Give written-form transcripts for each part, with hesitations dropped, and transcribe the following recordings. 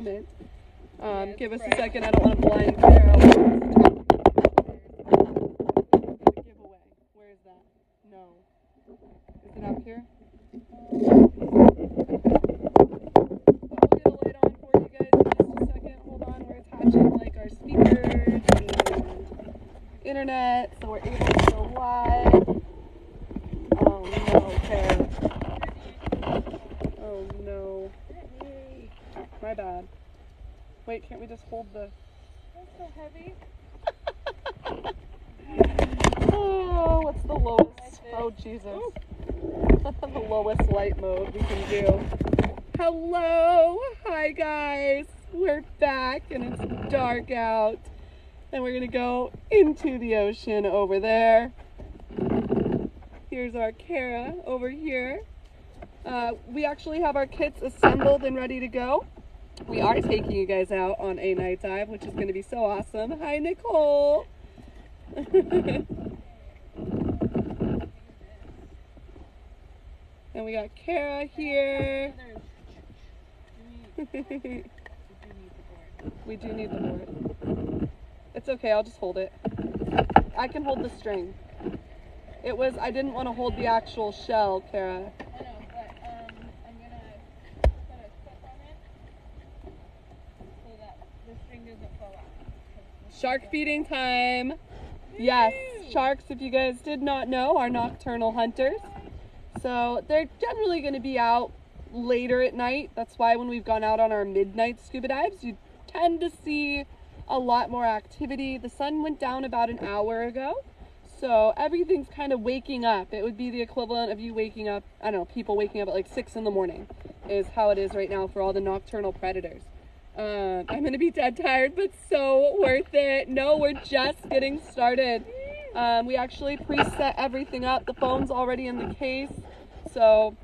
moment. Give us a second. I don't want to blind Sarah. The giveaway. Where is that? No. Is it out here? We'll get a light on for you guys in just a second. Hold on. We're attaching like our speakers and internet, so we're able to go live. Oh no, Sarah. Oh no. My bad. Wait, can't we just hold the... That's so heavy. Oh, what's the lowest? Oh, Jesus. The lowest light mode we can do. Hello! Hi, guys! We're back, and it's dark out. And we're going to go into the ocean over there. Here's our Kara over here. We actually have our kits assembled and ready to go. We are taking you guys out on a night dive, which is going to be so awesome. Hi, Nicole. And we got Kara here. We do need the board. It's okay. I'll just hold it. I can hold the string. It was, I didn't want to hold the actual shell, Kara. Shark feeding time. Yes, sharks, if you guys did not know, are nocturnal hunters. So they're generally going to be out later at night. That's why when we've gone out on our midnight scuba dives, you tend to see a lot more activity. The sun went down about an hour ago, so everything's kind of waking up. It would be the equivalent of you waking up, I don't know, people waking up at like 6 in the morning is how it is right now for all the nocturnal predators. I'm going to be dead tired, but so worth it. No, we're just getting started. We actually preset everything up. The phone's already in the case, so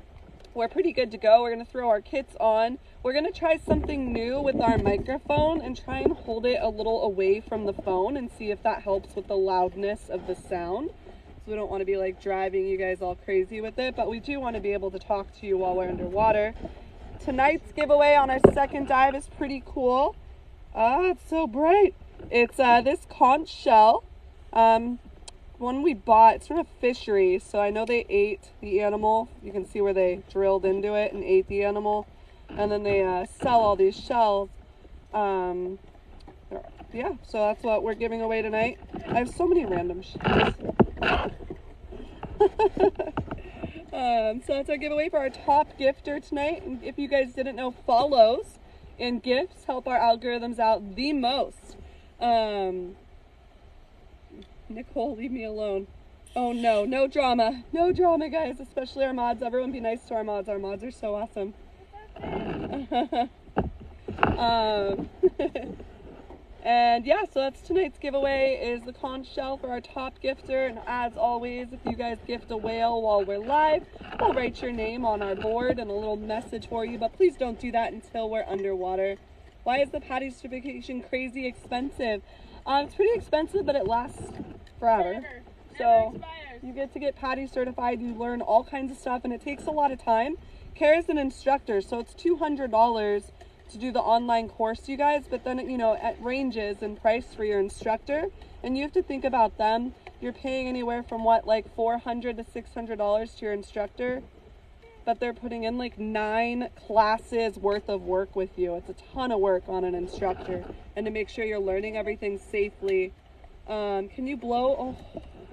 we're pretty good to go. We're going to throw our kits on. We're going to try something new with our microphone and try and hold it a little away from the phone and see if that helps with the loudness of the sound. So we don't want to be like driving you guys all crazy with it, but we do want to be able to talk to you while we're underwater. Tonight's giveaway on our second dive is pretty cool. Ah, it's so bright. It's this conch shell. One we bought, it's from a fishery, so I know they ate the animal. You can see where they drilled into it and ate the animal. And then they sell all these shells. Yeah, so that's what we're giving away tonight. I have so many random shells. So that's our giveaway for our top gifter tonight. And if you guys didn't know, follows and gifts help our algorithms out the most. Nicole, leave me alone. Oh no, no drama. No drama, guys, especially our mods. Everyone be nice to our mods. Our mods are so awesome. And yeah, so that's tonight's giveaway is the conch shell for our top gifter. And as always, if you guys gift a whale while we're live, we'll write your name on our board and a little message for you. But please don't do that until we're underwater. Why is the PADI certification crazy expensive? It's pretty expensive, but it lasts forever. So you get to get PADI certified. You learn all kinds of stuff, and it takes a lot of time. Kara's an instructor, so it's $200. To do the online course, you guys, but then, you know, it ranges in price for your instructor, and you have to think about them. You're paying anywhere from what, like $400 to $600 to your instructor, but they're putting in like 9 classes worth of work with you. It's a ton of work on an instructor, and to make sure you're learning everything safely. Can you blow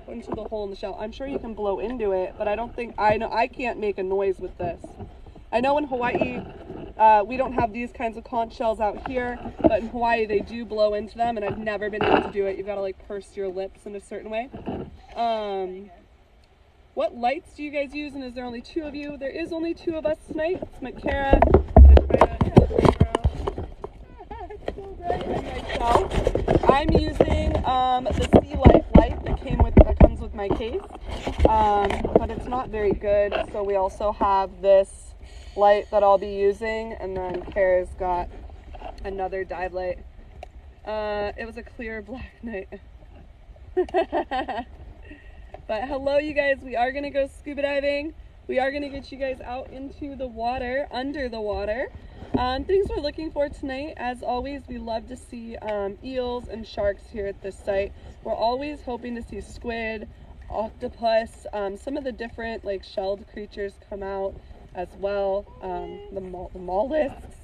into the hole in the shell? I'm sure you can blow into it, but I don't think I can't make a noise with this. I know in Hawaii, we don't have these kinds of conch shells out here, but in Hawaii they do blow into them, and I've never been able to do it. You've got to like purse your lips in a certain way. What lights do you guys use, and is there only 2 of you? There is only 2 of us tonight. It's Makara, myself. I'm using the Sea Life light that comes with my case, but it's not very good, so we also have this light that I'll be using, and then Kara's got another dive light. It was a clear black night. But hello, you guys. We are gonna go scuba diving. We are going to get you guys out into the water, under the water. Things we're looking for tonight, as always, we love to see eels and sharks here at this site. We're always hoping to see squid, octopus, some of the different like shelled creatures come out as well, the mollusks.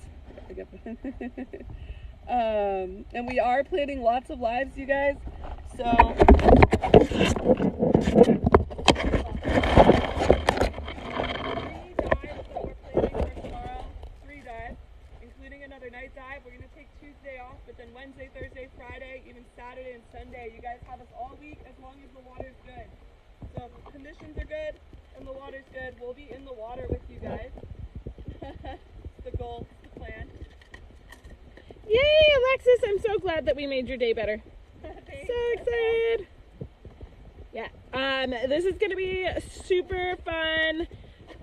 And we are planning lots of lives, you guys, so... Wednesday, Thursday, Friday, even Saturday and Sunday. You guys have us all week as long as the water's good. So if the conditions are good and the water's good, we'll be in the water with you guys. It's the goal, it's the plan. Yay, Alexis, I'm so glad that we made your day better. So excited. Yeah, this is going to be super fun.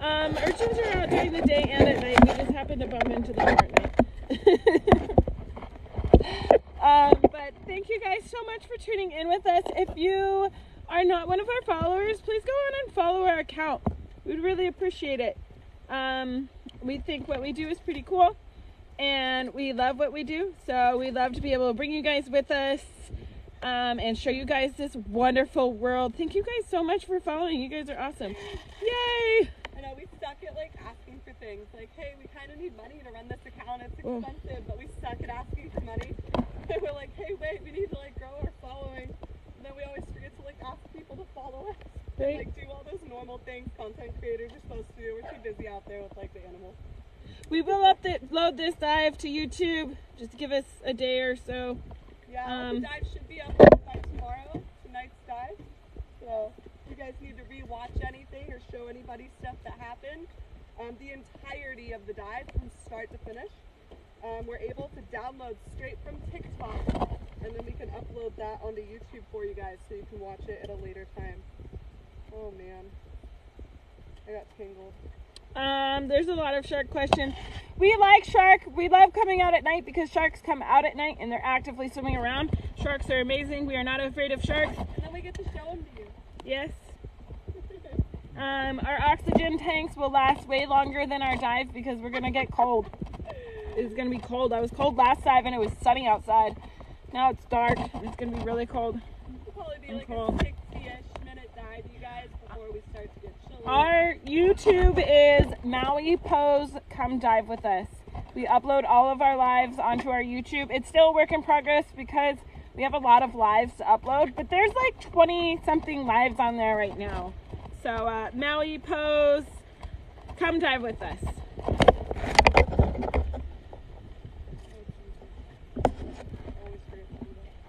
Urchins are out during the day and at night. We just happen to bump into them at night. But thank you guys so much for tuning in with us. If you are not one of our followers, please go on and follow our account. We'd really appreciate it. We think what we do is pretty cool and we love what we do, so we love to be able to bring you guys with us and show you guys this wonderful world. Thank you guys so much for following. You guys are awesome. Yay! I know we suck at like asking for things, like, hey, we kind of need money to run this account, it's expensive. But we suck at asking for money. And we're like, hey, wait, we need to like grow our following. And then we always forget to like ask people to follow us. Right. Like do all those normal things content creators are supposed to do. We're too busy out there with like the animals. We will upload this dive to YouTube. Just give us a day or so. Yeah, the dive should be up by tomorrow, tonight's dive. So if you guys need to re-watch anything or show anybody stuff that happened, the entirety of the dive from start to finish. We're able to download straight from TikTok, and then we can upload that onto YouTube for you guys so you can watch it at a later time. Oh man, I got tangled. There's a lot of shark questions. We like shark. We love coming out at night because sharks come out at night and they're actively swimming around. Sharks are amazing. We are not afraid of sharks. And then we get to show them to you. Yes. Our oxygen tanks will last way longer than our dive because we're going to get cold. It's going to be cold. I was cold last dive and it was sunny outside. Now it's dark. It's going to be really cold. It'll probably be like cold. A 60-ish minute dive, you guys, before we start to get chilly. Our YouTube is Maui Pose. Come dive with us. We upload all of our lives onto our YouTube. It's still a work in progress because we have a lot of lives to upload, but there's like 20-something lives on there right now. So Maui Pose. Come dive with us.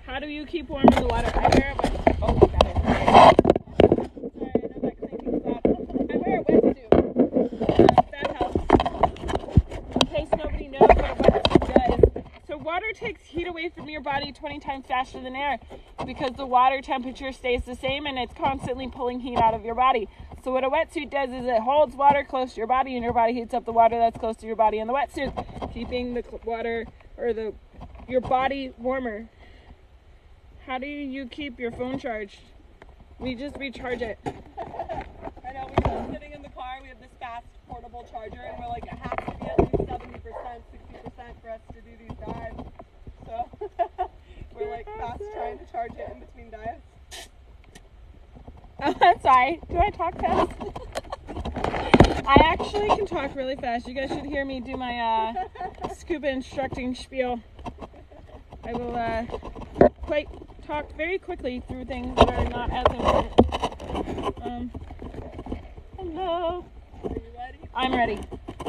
How do you keep warm in the water? I wear a wetsuit. Oh, I got it. Sorry, I know that cleaning stopped. I wear a wetsuit. That helps. In case nobody knows what a wetsuit does. So water takes heat away from your body 20 times faster than air because the water temperature stays the same and it's constantly pulling heat out of your body. So what a wetsuit does is it holds water close to your body and your body heats up the water that's close to your body in the wetsuit, keeping the water or your body warmer. How do you keep your phone charged? We just recharge it. I know, we're just sitting in the car, we have this fast portable charger, and we're like, it has to be at least 70%, 60% for us to do these dives. So, we're like fast trying to charge it in between dives. Oh, I'm sorry. Do I talk fast? I actually can talk really fast. You guys should hear me do my scuba instructing spiel. I will, quite talk very quickly through things that are not as important. Hello. Are you ready? I'm ready.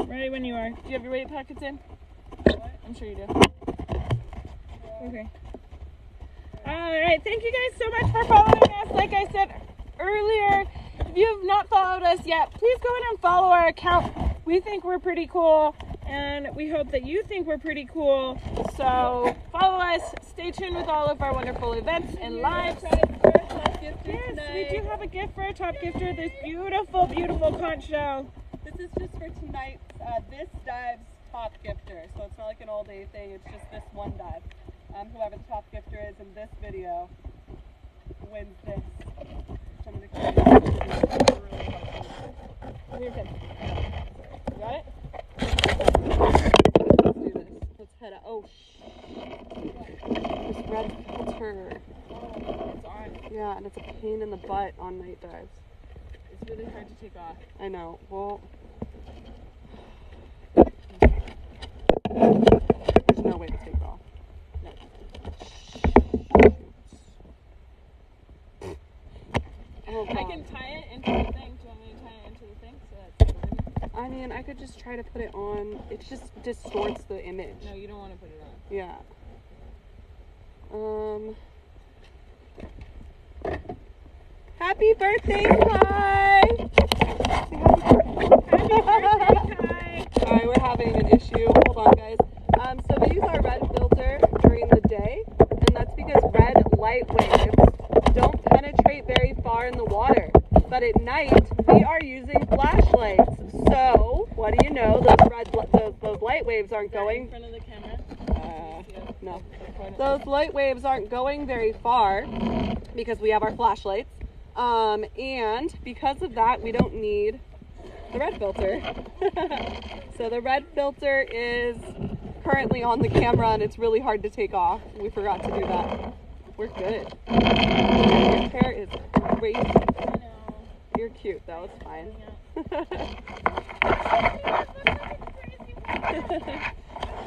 Ready when you are. Do you have your weight packets in? What? I'm sure you do. Okay. Alright, thank you guys so much for following us. Like I said earlier, if you have not followed us yet, please go in and follow our account. We think we're pretty cool. And we hope that you think we're pretty cool. So follow us. Stay tuned with all of our wonderful events and lives. Yes, we do have a gift for our top gifter. This beautiful, beautiful conch shell. This is just for tonight's, this dive's top gifter. So it's not like an all day thing. It's just this one dive. Whoever the top gifter is in this video wins this. So I'm going to your head. You got it? Let's do this. Let's head out. Oh, this red filter. Oh, it's on. Yeah, and it's a pain in the butt on night dives. It's really hard to take off. I know. Well, there's no way to take it off. No. Oh, I can tie it into the thing. Do you want me to tie it into the thing? I mean, I could just try to put it on. It just distorts the image. No, you don't want to put it on. Yeah. Happy birthday, Kai! Happy birthday, Kai! Sorry, we're having an issue. Hold on, guys. So we use our red filter during the day, and that's because red light waves don't penetrate very far in the water. But at night, we are using flashlights. So, what do you know? Those light waves aren't going in front of the camera. No. Those light waves aren't going very far because we have our flashlights. And because of that, we don't need the red filter. So the red filter is currently on the camera, and it's really hard to take off. We forgot to do that. We're good. Your hair is crazy. You're cute though, it's fine.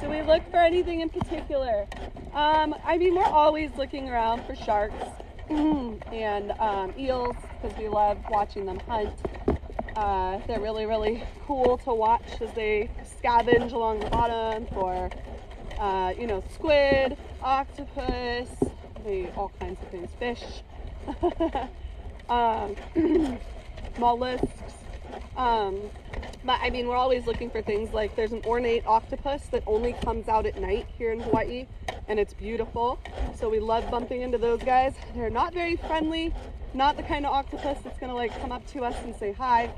Do we look for anything in particular? I mean, we're always looking around for sharks and eels because we love watching them hunt. They're really, really cool to watch as they scavenge along the bottom for, you know, squid, octopus, all kinds of things, fish. Mollusks. But I mean, we're always looking for things like there's an ornate octopus that only comes out at night here in Hawaii, and it's beautiful. So we love bumping into those guys. They're not very friendly, not the kind of octopus that's gonna like come up to us and say hi.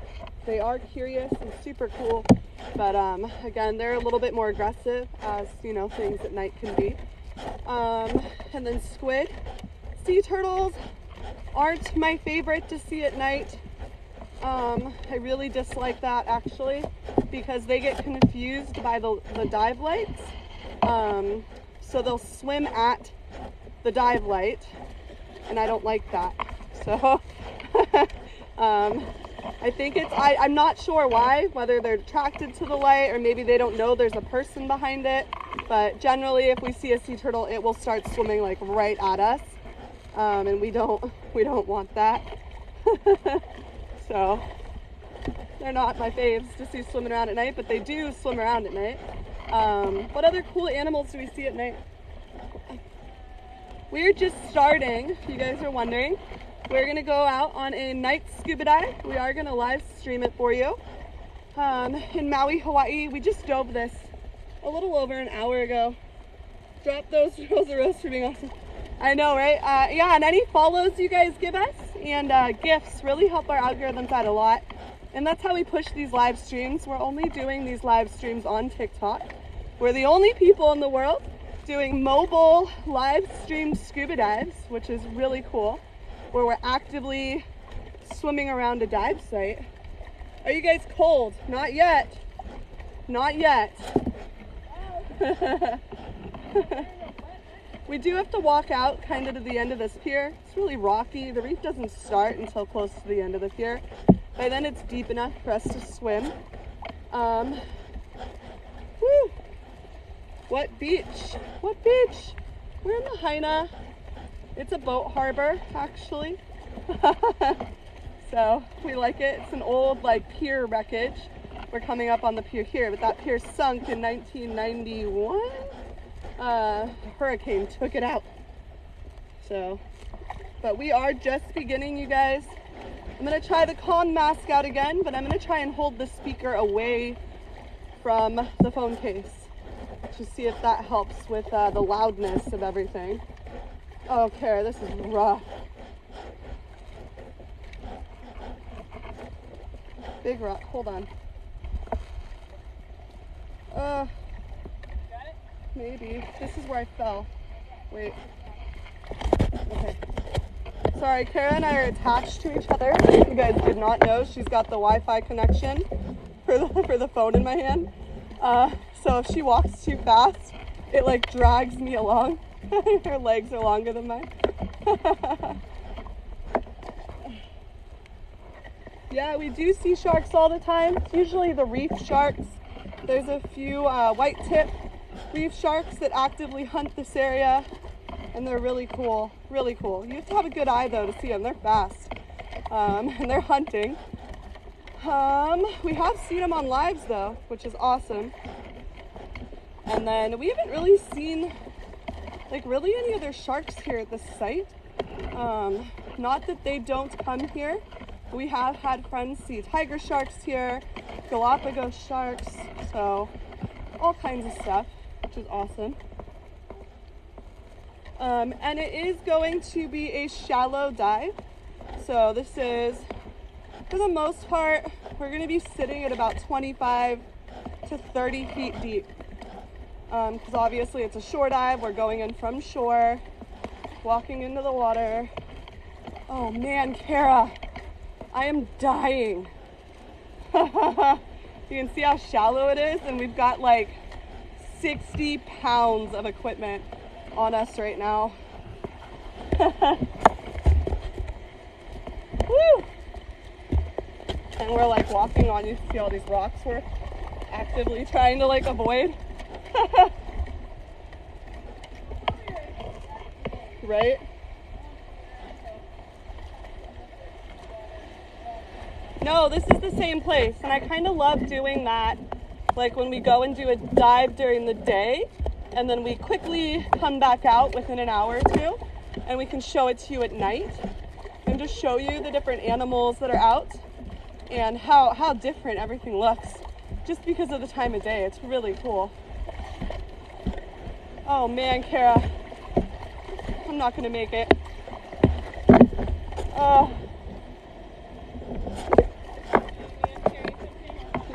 They are curious and super cool, but again, they're a little bit more aggressive, as you know, things at night can be. And then squid, sea turtles aren't my favorite to see at night. I really dislike that actually because they get confused by the dive lights. So they'll swim at the dive light, and I don't like that. So I think it's, I'm not sure why, whether they're attracted to the light or maybe they don't know there's a person behind it. But generally if we see a sea turtle, it will start swimming like right at us. And we don't want that. So they're not my faves to see swimming around at night, but they do swim around at night. What other cool animals do we see at night? We're just starting, if you guys are wondering. We're gonna go out on a night scuba dive. We are gonna live stream it for you. In Maui, Hawaii, we just dove this a little over an hour ago. Drop those rose for being awesome. I know, right? Yeah, and any follows you guys give us and gifts really help our algorithms out a lot. And that's how we push these live streams. We're only doing these live streams on TikTok. We're the only people in the world doing mobile live stream scuba dives, which is really cool, where we're actively swimming around a dive site. Are you guys cold? Not yet. Not yet. We do have to walk out kind of to the end of this pier. It's really rocky. The reef doesn't start until close to the end of the pier. By then it's deep enough for us to swim. Woo! What beach? What beach? We're in the Haiena. It's a boat harbor, actually. So we like it. It's an old like pier wreckage. We're coming up on the pier here, but that pier sunk in 1991. Hurricane took it out. So, but we are just beginning, you guys. I'm gonna try the con mask out again, but I'm gonna try and hold the speaker away from the phone case to see if that helps with the loudness of everything. Oh, Kara, this is rough. Big rock, hold on. Maybe. This is where I fell. Wait. Okay. sorry, Kara and I are attached to each other. You guys did not know. She's got the Wi-Fi connection for the phone in my hand. So if she walks too fast, it like drags me along. Her legs are longer than mine. Yeah, we do see sharks all the time. It's usually the reef sharks. There's a few white-tip reef sharks that actively hunt this area, and they're really cool, really cool. You have to have a good eye, though, to see them. They're fast, and they're hunting. We have seen them on lives, though, which is awesome. And then we haven't really seen, like, really any other sharks here at this site. Not that they don't come here. We have had friends see tiger sharks here, Galapagos sharks, so all kinds of stuff, which is awesome. And it is going to be a shallow dive. So this is, for the most part, we're going to be sitting at about 25 to 30 feet deep. Because obviously it's a shore dive. We're going in from shore, walking into the water. Oh man, Kara. I am dying. You can see how shallow it is, and we've got like 60 pounds of equipment on us right now. Woo! And we're like walking on, you see all these rocks we're actively trying to like avoid. Right? No, this is the same place, and I kind of love doing that, like when we go and do a dive during the day, and then we quickly come back out within an hour or two, and we can show it to you at night, and just show you the different animals that are out, and how different everything looks, just because of the time of day. It's really cool. Oh man, Kara, I'm not gonna make it.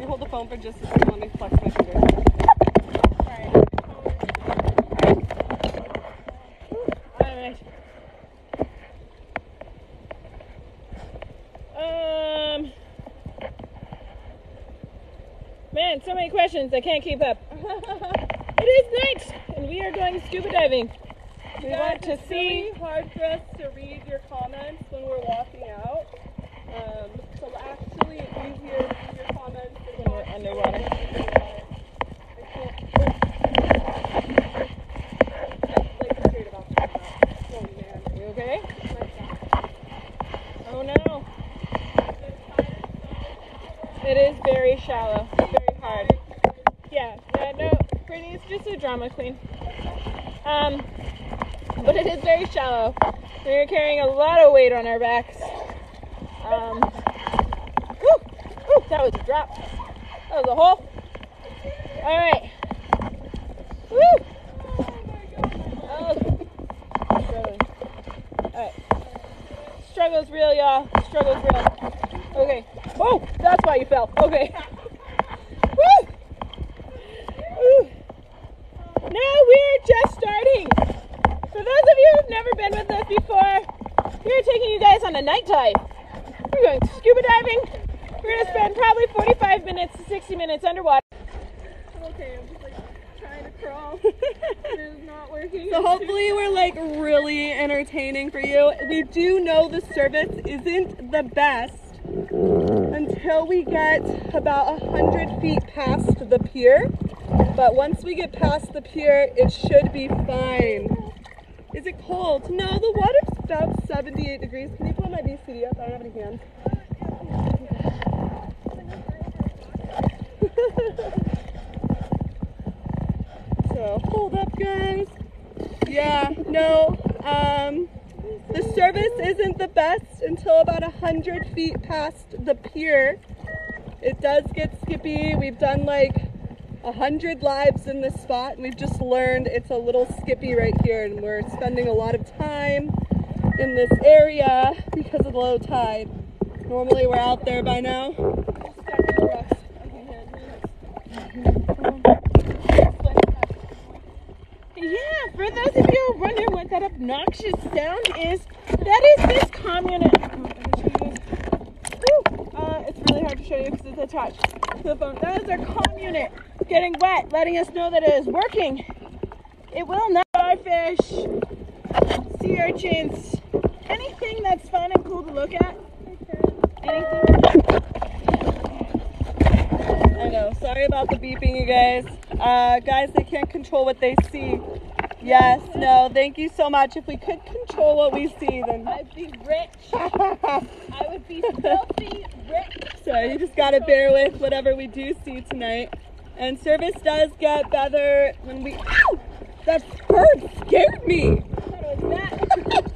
Hold the phone for just a second. Let me flex my fingers. Alright. Man, so many questions. I can't keep up. It is night, and we are going scuba diving. We want to see. It's really hard for us to read your comments when we're walking out. So actually, it's easier to read your comments when we're underwater. You okay? Oh no. It is very shallow. Very hard. Yeah, no. Brittany is just a drama queen. But it is very shallow. We are carrying a lot of weight on our backs. Whew, that was a drop. That was a hole. All right. Woo! Struggling. All right. Struggle's real, y'all. Struggle's real. Okay. Oh, that's why you fell. Okay. Woo! Woo! Now we're just starting. For those of you who've never been with us before, we're taking you guys on a night dive. We're going scuba diving. We're going to spend probably 45 minutes to 60 minutes underwater. Okay, I'm just like trying to crawl. It's not working. So hopefully we're like really entertaining for you. We do know the service isn't the best until we get about 100 feet past the pier. But once we get past the pier, it should be fine. Is it cold? No, the water's about 78 degrees. Can you pull my BCD up? I don't have any hands. So, hold up, guys. Yeah, no, the service isn't the best until about 100 feet past the pier. It does get skippy. We've done like 100 lives in this spot, and we've just learned it's a little skippy right here, and we're spending a lot of time in this area because of the low tide. Normally we're out there by now. Yeah, for those of you who are wondering what that obnoxious sound is, that is this I'm gonna, it's really hard to show you because it's attached to the phone. That is our comm unit getting wet, letting us know that it is working. It will not fish, sea urchins, anything that's fun and cool to look at. Anything. I know, sorry about the beeping, you guys. Guys, they can't control what they see. Yes, no, thank you so much. If we could control what we see, then I'd be rich. I would be filthy rich. So you just gotta bear with whatever we do see tonight. And service does get better when we, ow! That bird scared me. What was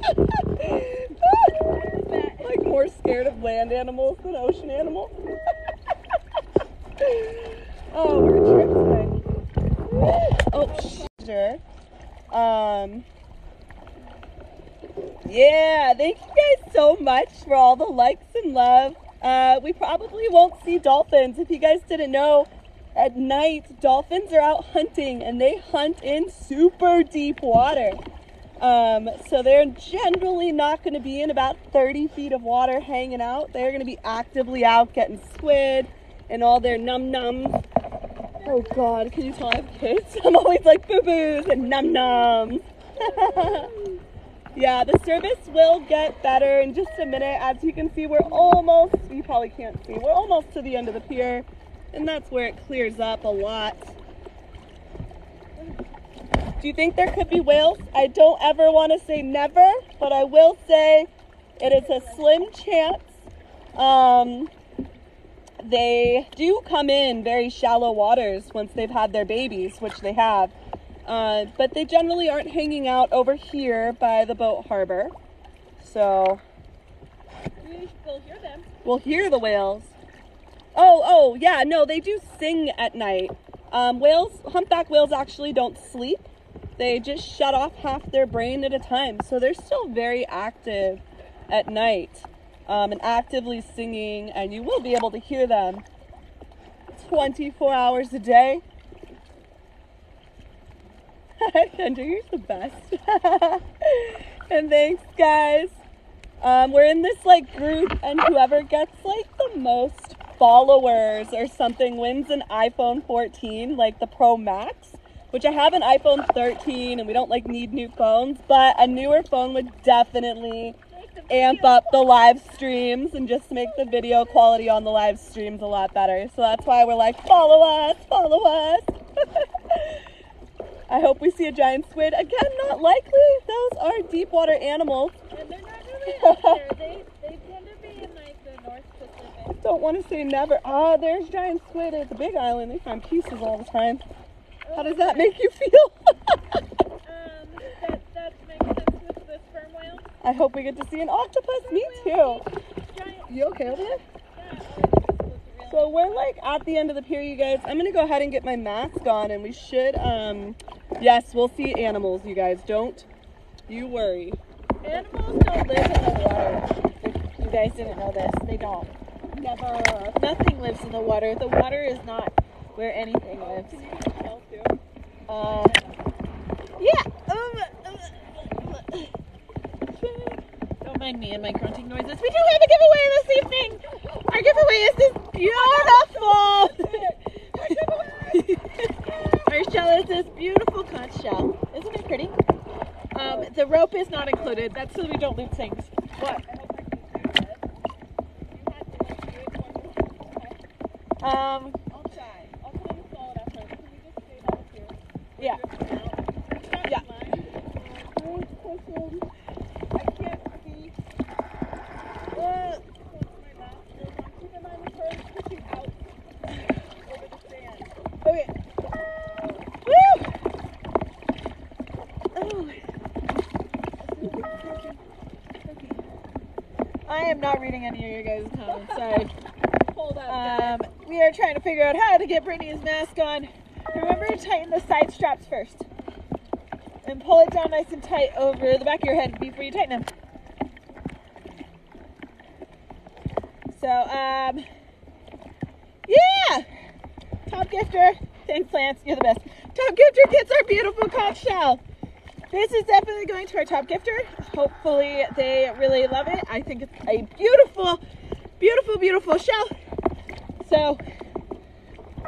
that? Like more scared of land animals than ocean animals. Oh, we're a trip tonight. Oh, sure. Yeah, thank you guys so much for all the likes and love. We probably won't see dolphins. If you guys didn't know, at night dolphins are out hunting, and they hunt in super deep water. So they're generally not going to be in about 30 feet of water hanging out. They're going to be actively out getting squid and all their num-nums. Oh God, can you tell I have kids? I'm always like boo-boos and num-nums. Yeah, the service will get better in just a minute. As you can see, we're almost, you probably can't see, we're almost to the end of the pier, and that's where it clears up a lot. Do you think there could be whales? I don't ever want to say never, but I will say it is a slim chance. They do come in very shallow waters once they've had their babies, which they have, but they generally aren't hanging out over here by the boat harbor, so we'll hear them. We'll hear the whales. Oh yeah, no, they do sing at night. Whales, humpback whales actually don't sleep. They just shut off half their brain at a time, so they're still very active at night. And actively singing, and you will be able to hear them 24 hours a day. Andrew, you're the best. And thanks, guys. We're in this like group, and whoever gets like the most followers or something wins an iPhone 14, like the Pro Max, which I have an iPhone 13, and we don't like need new phones, but a newer phone would definitely amp up the live streams and just make the video quality on the live streams a lot better. So that's why we're like, follow us, follow us. I hope we see a giant squid. Again, not likely. Those are deep water animals. And they're not really out there. They tend to be in like the North Pacific. Don't want to say never. Ah, oh, there's giant squid at the Big Island. They find pieces all the time. Oh, how does that make you feel? That makes sense with the sperm whale. I hope we get to see an octopus. Me too. You okay over there? So we're like at the end of the pier, you guys. I'm gonna go ahead and get my mask on, and we should, yes, we'll see animals, you guys. Don't you worry. Animals don't live in the water. If you guys didn't know this, they don't. Never. Nothing lives in the water. The water is not where anything lives. Can you smell too? Yeah. Don't mind me and my grunting noises. We do have a giveaway this evening. Our giveaway is this beautiful our shell is this beautiful conch shell. Isn't it pretty? The rope is not included. That's so we don't lose things. What? I'll try. I'll try to follow it up. Can we just stay down here? Yeah. Yeah. I can't see. Okay. Woo! Oh. I am not reading any of you guys' comments. Sorry. Hold on. We are trying to figure out how to get Brittany's mask on. Remember to tighten the side straps first. And pull it down nice and tight over the back of your head before you tighten them. So, yeah! Top gifter. Thanks, Lance. You're the best. Top gifter gets our beautiful conch shell. This is definitely going to our top gifter. Hopefully they really love it. I think it's a beautiful, beautiful, beautiful shell. So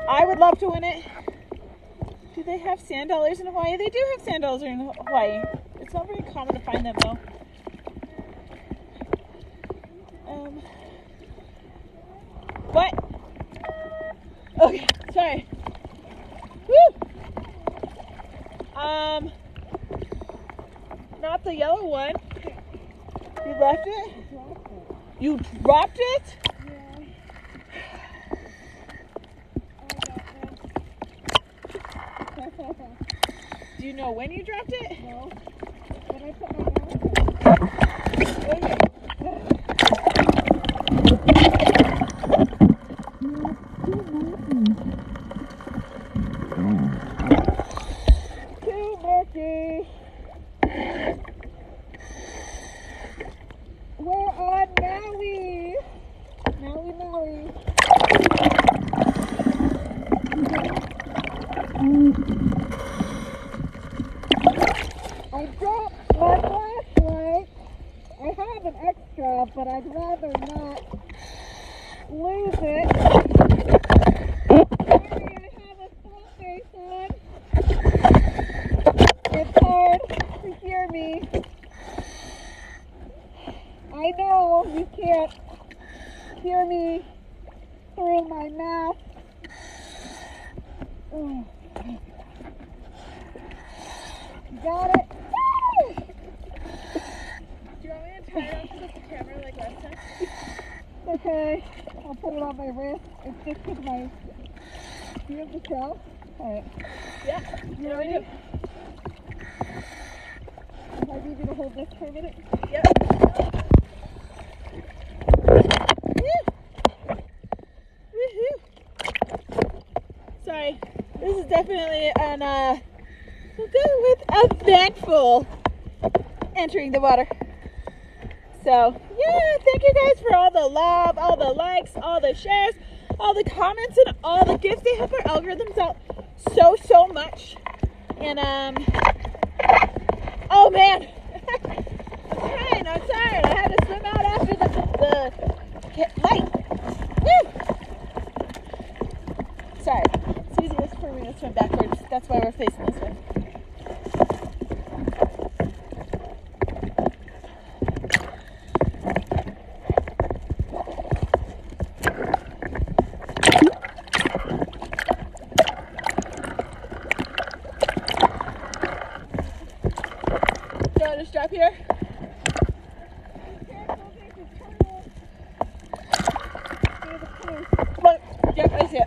I would love to win it. Do they have sand dollars in Hawaii? They do have sand dollars in Hawaii. It's not very common to find them though. What? Okay, sorry. Woo! Not the yellow one. You left it? You dropped it? Yeah. Do you know when you dropped it? No. When I put my but I'd rather not lose it. Sorry, I have a full face on. It's hard to hear me. I know you can't hear me through my mask. Oh. Got it. Okay, I'll put it on my wrist. It's just because my... Do you have the shell? Alright. Yeah, you ready? Yeah, do. I need you to hold this for a minute? Yep. Woo! Woohoo! Sorry, this is definitely an, we'll go with eventful entering the water. So, yeah, thank you guys for all the love, all the likes, all the shares, all the comments, and all the gifts. They help our algorithms out so, so much. And, oh, man. I'm tired. I had to swim out after the light. Woo! Sorry. It's easiest for me to swim backwards. That's why we're facing this way. Up here. Yep, I see it.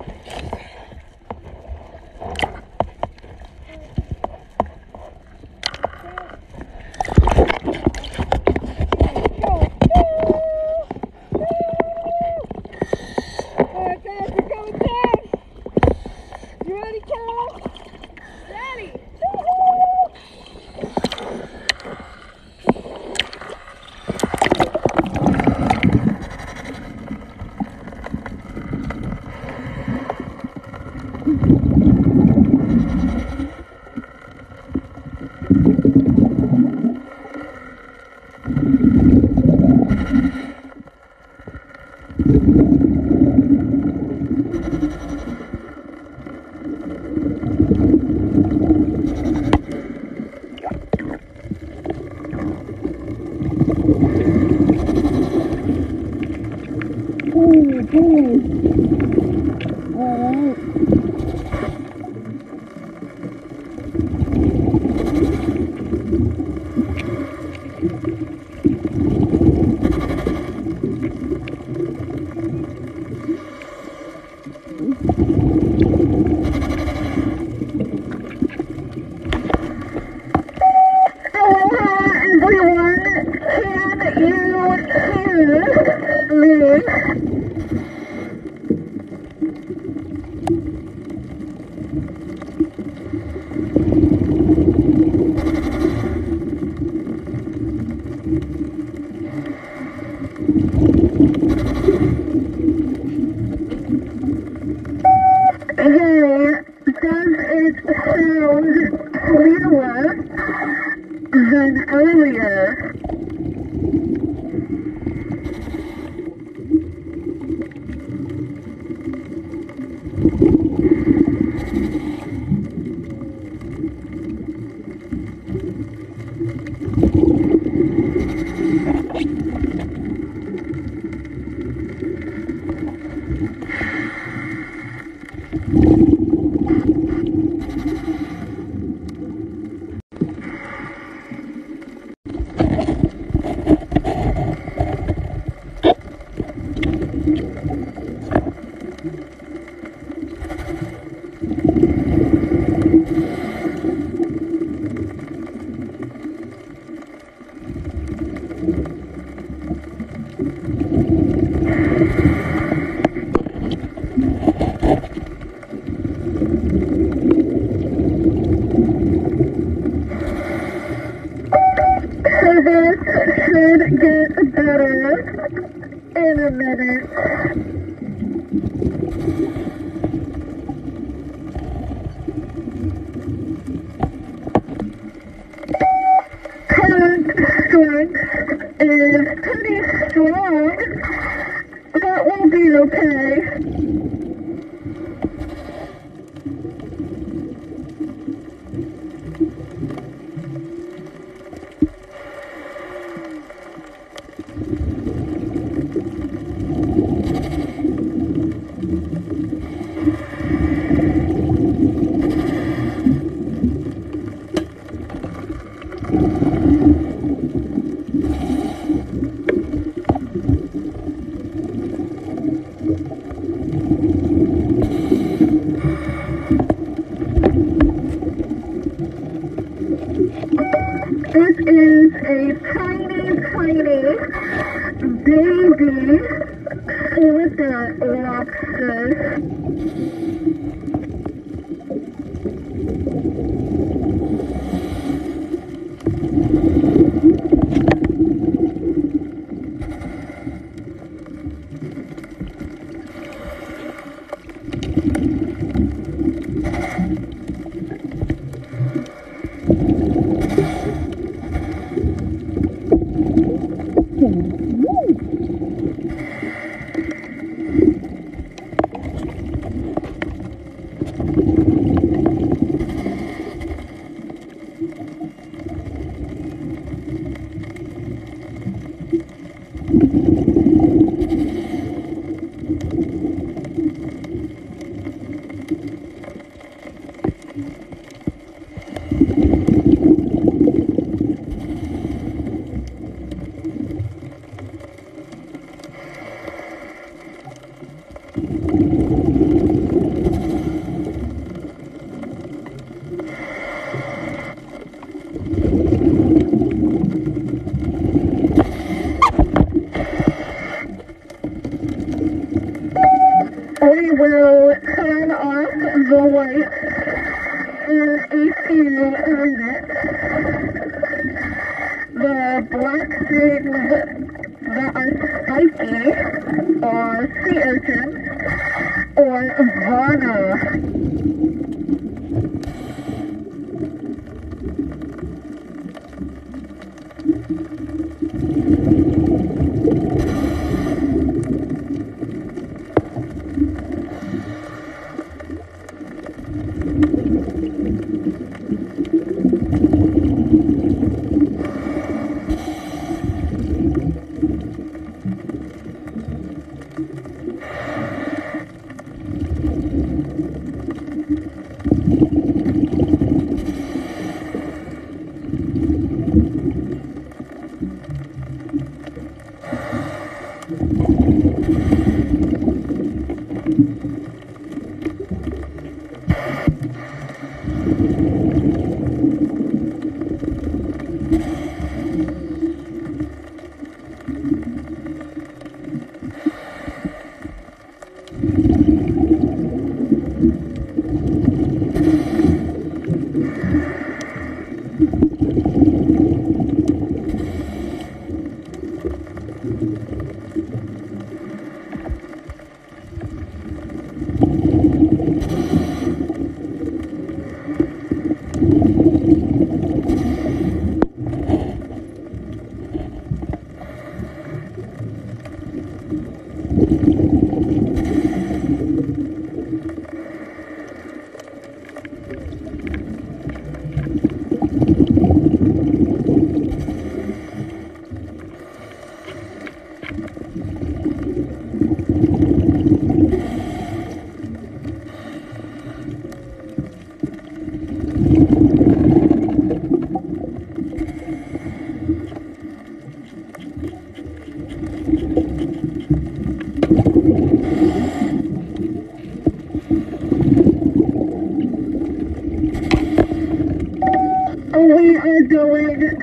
We are going to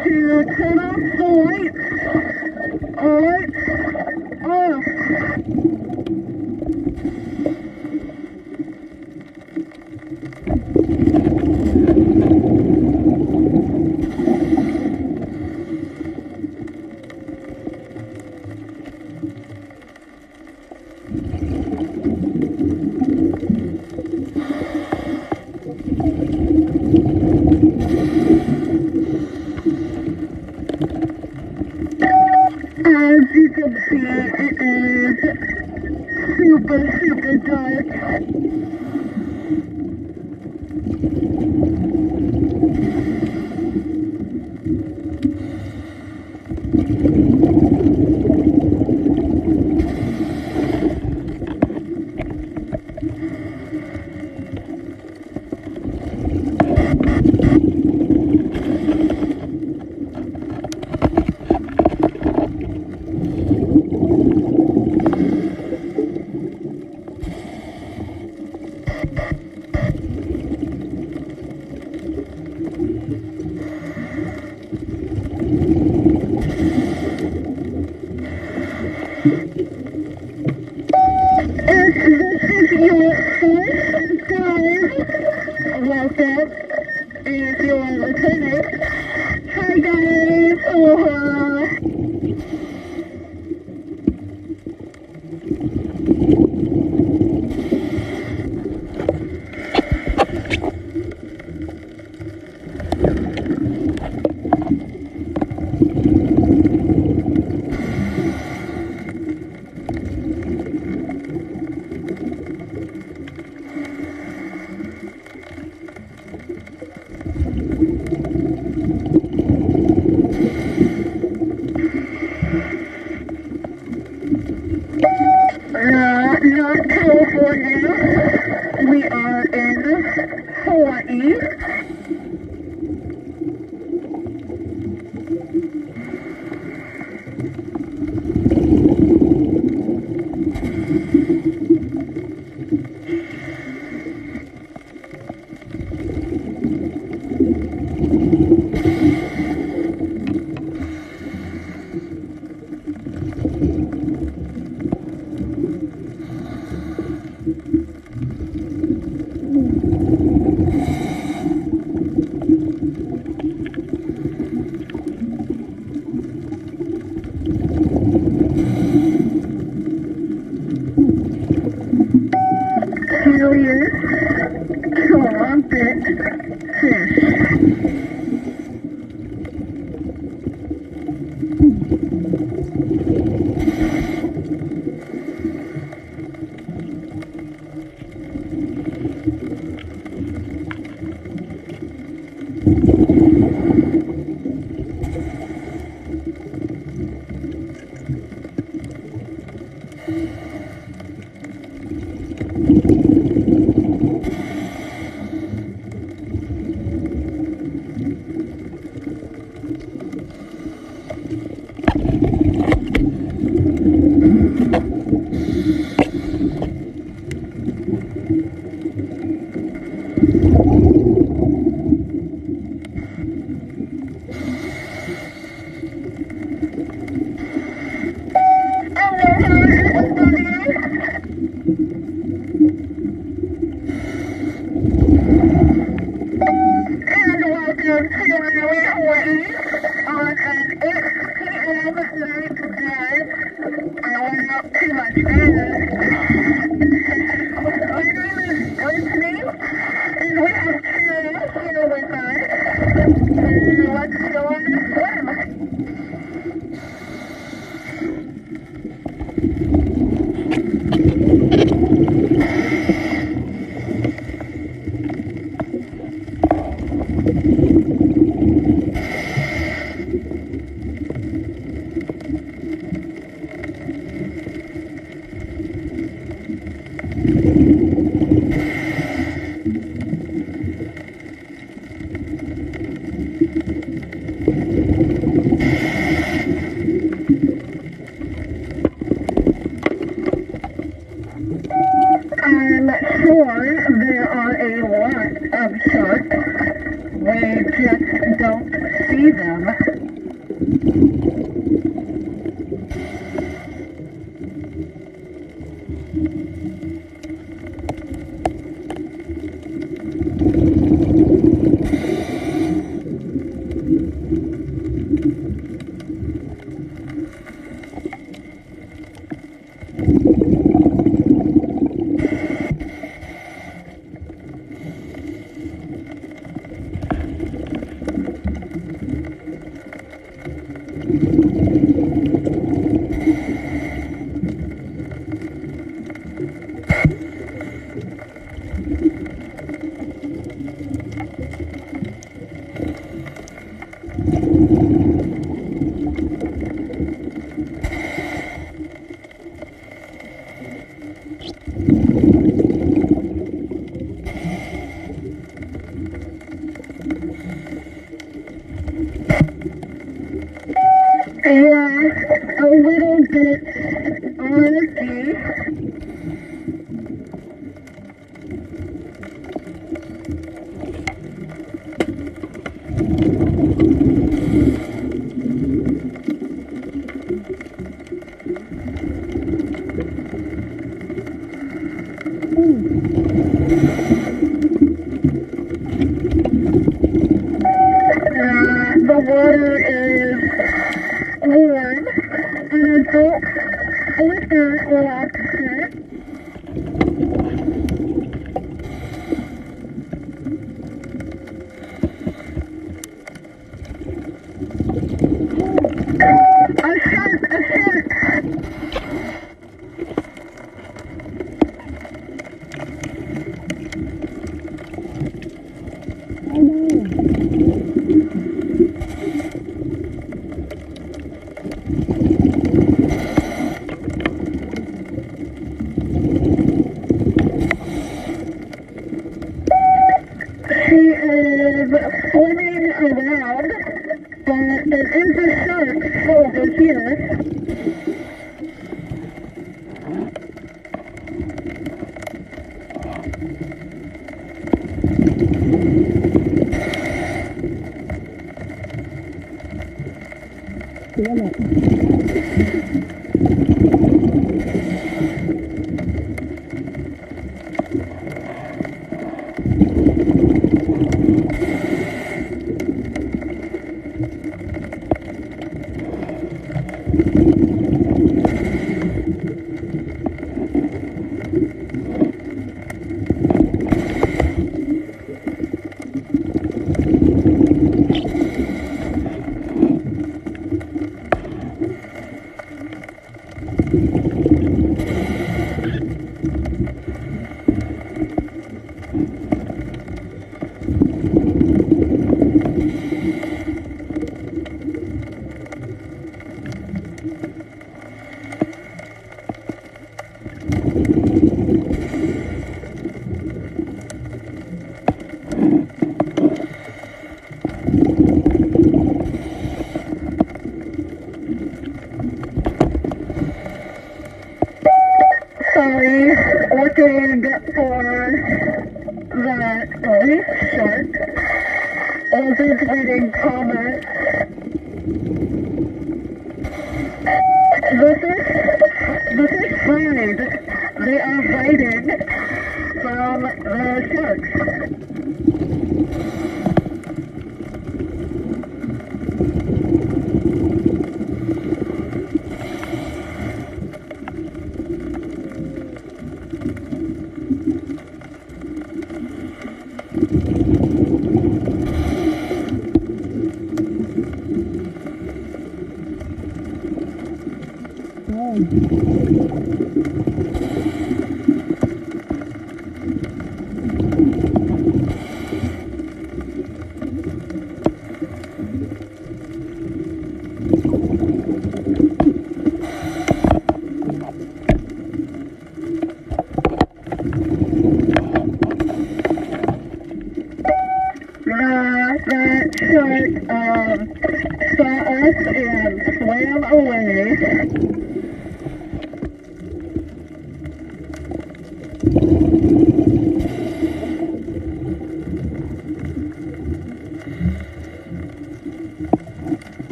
turn off the lights. All right.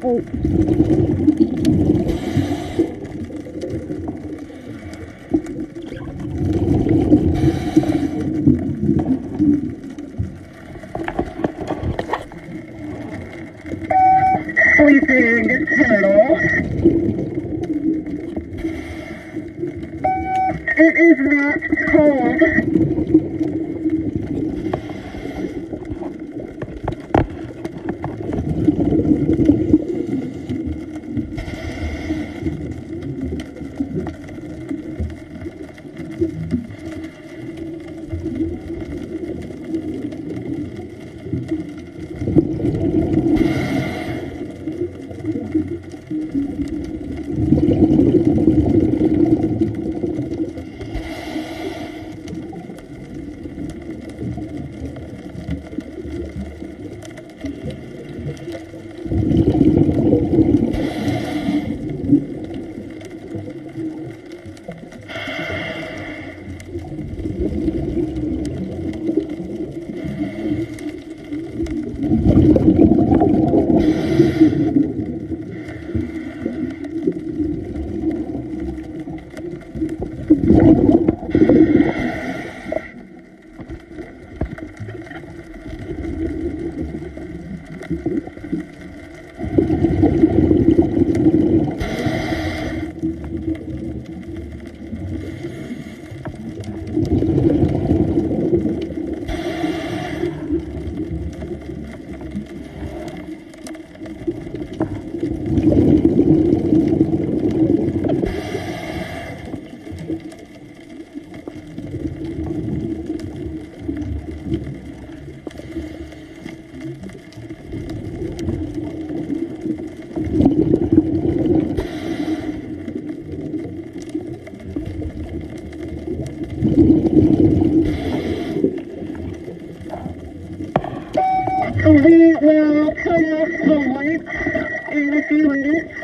Oh. Sleeping turtle. It is not cold. We will turn off the lights in a few minutes.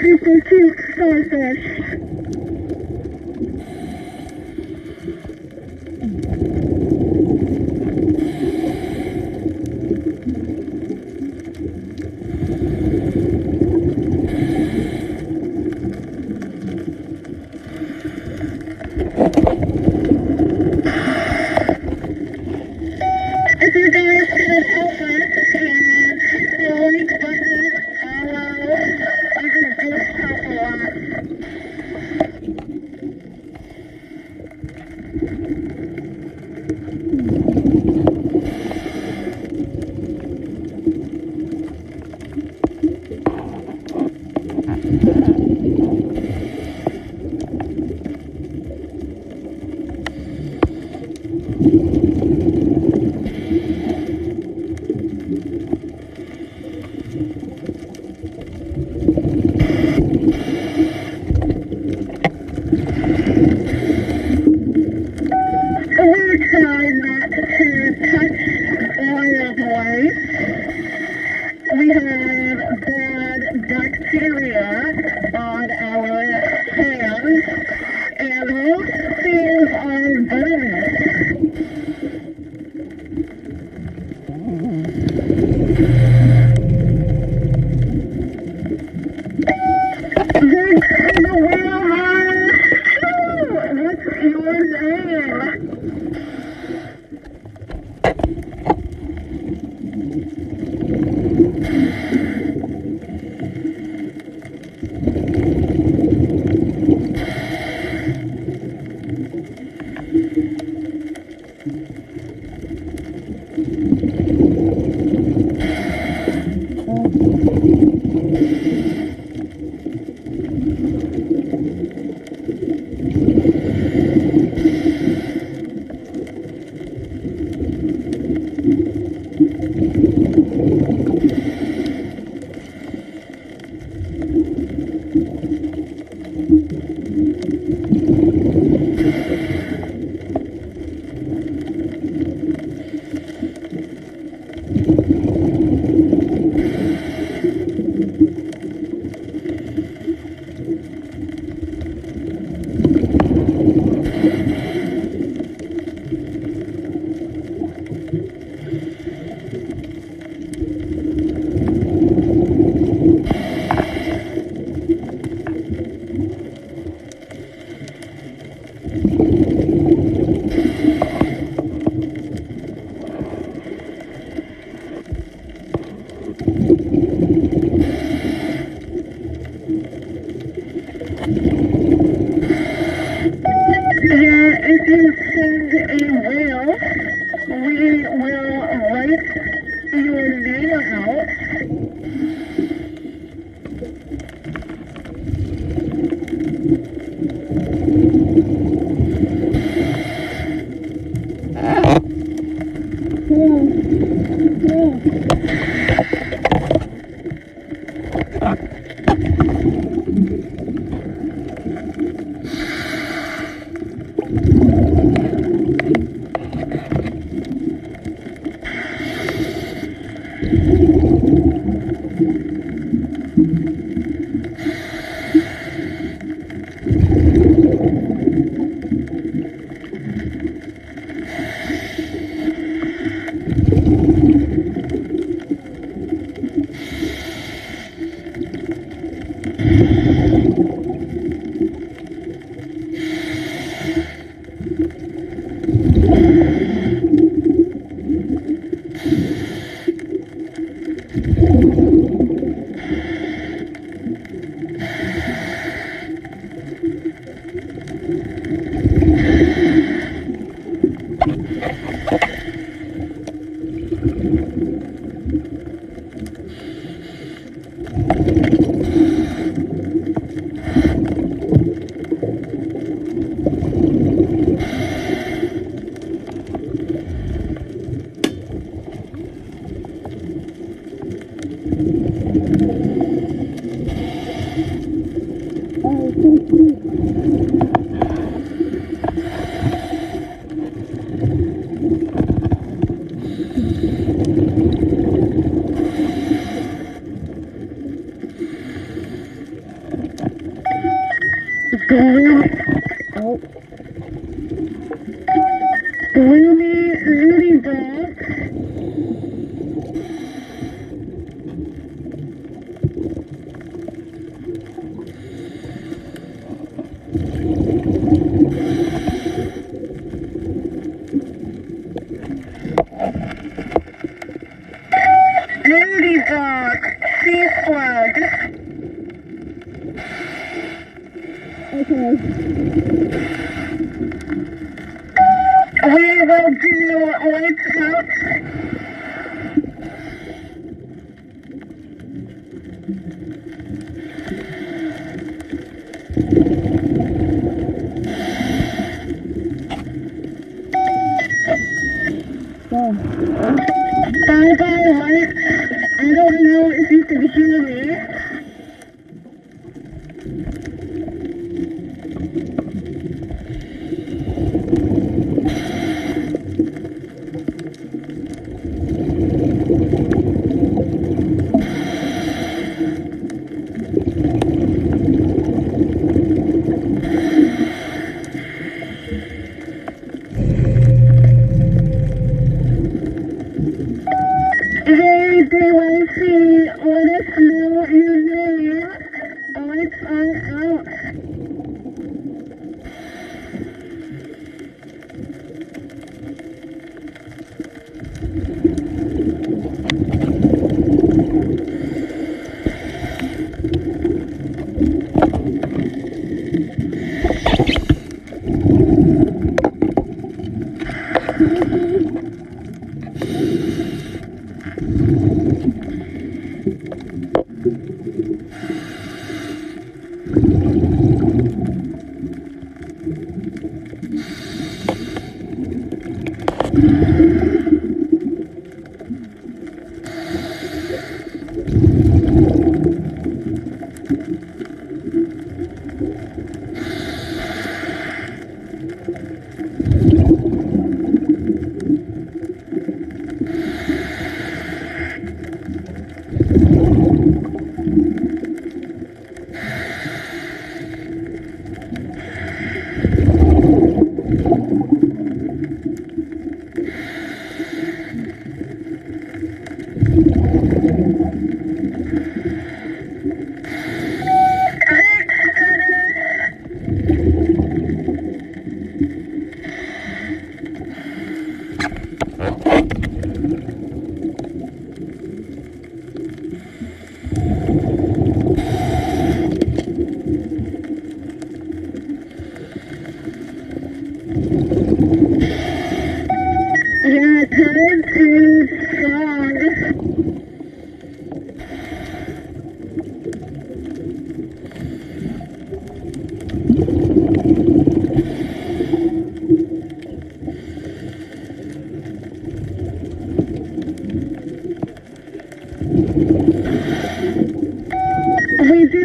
Super cute starfish. here we are on our hand, and we'll see our bonus. This is a wheelbarrow. What's your name?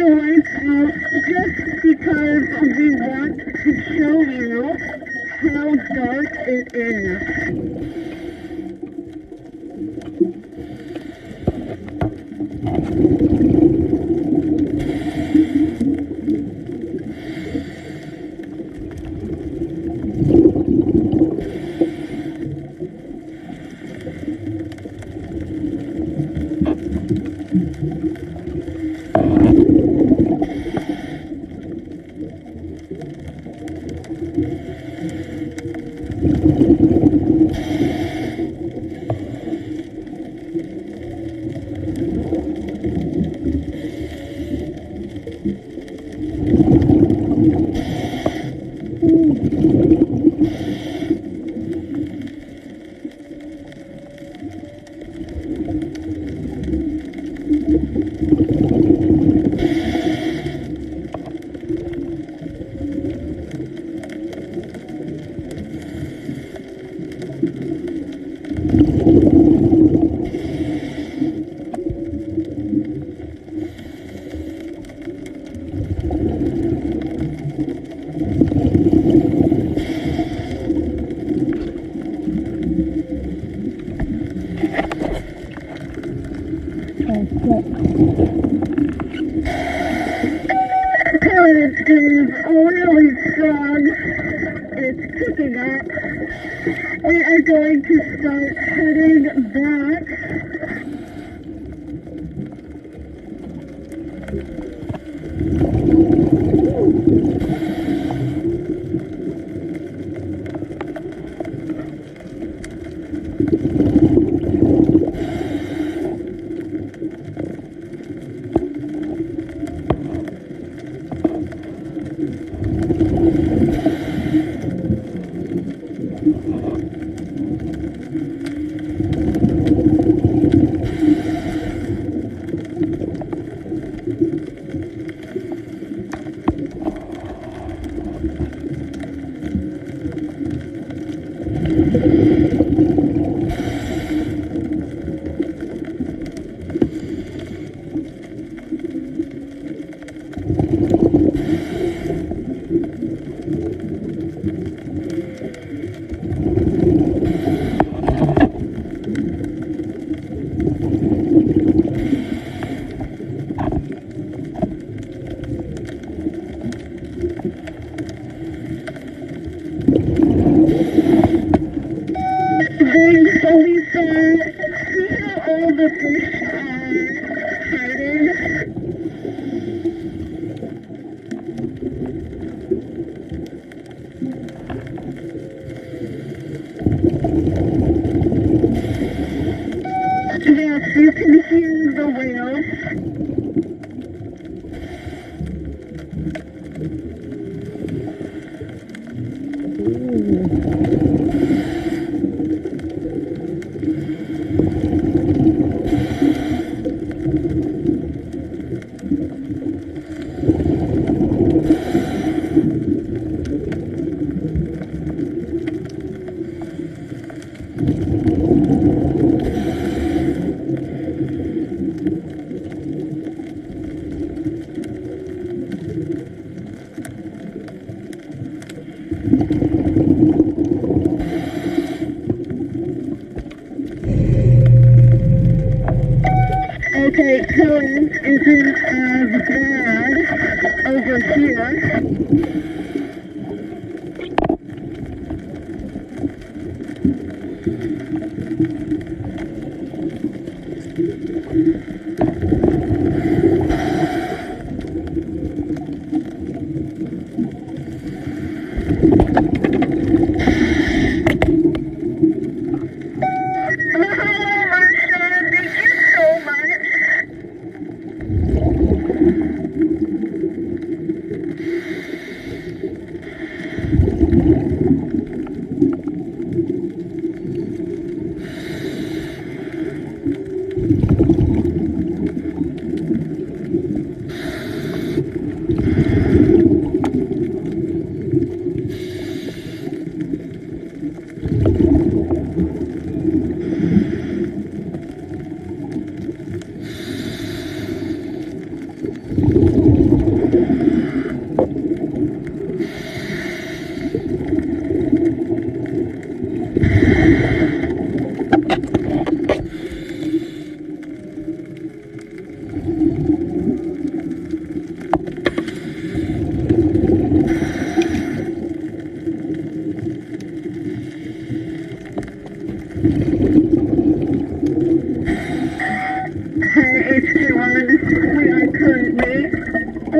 video with you just because we want to show you how dark it is.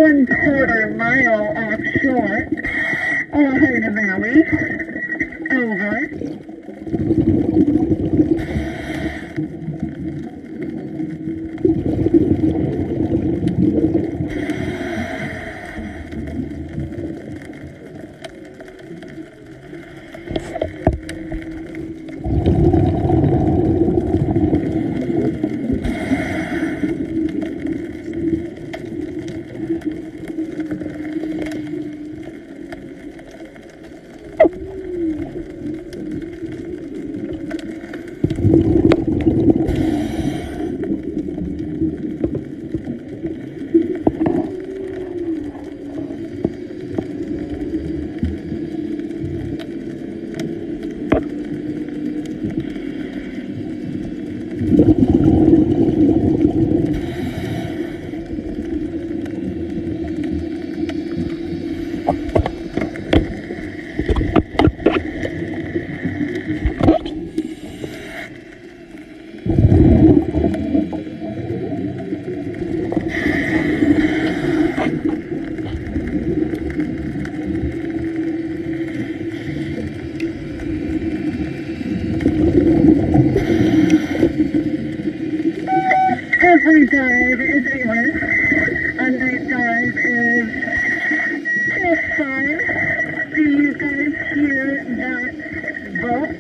1/4 mile offshore, Haiena Maui. Every dive is endless. A night dive is just fun. Do you guys hear that boat?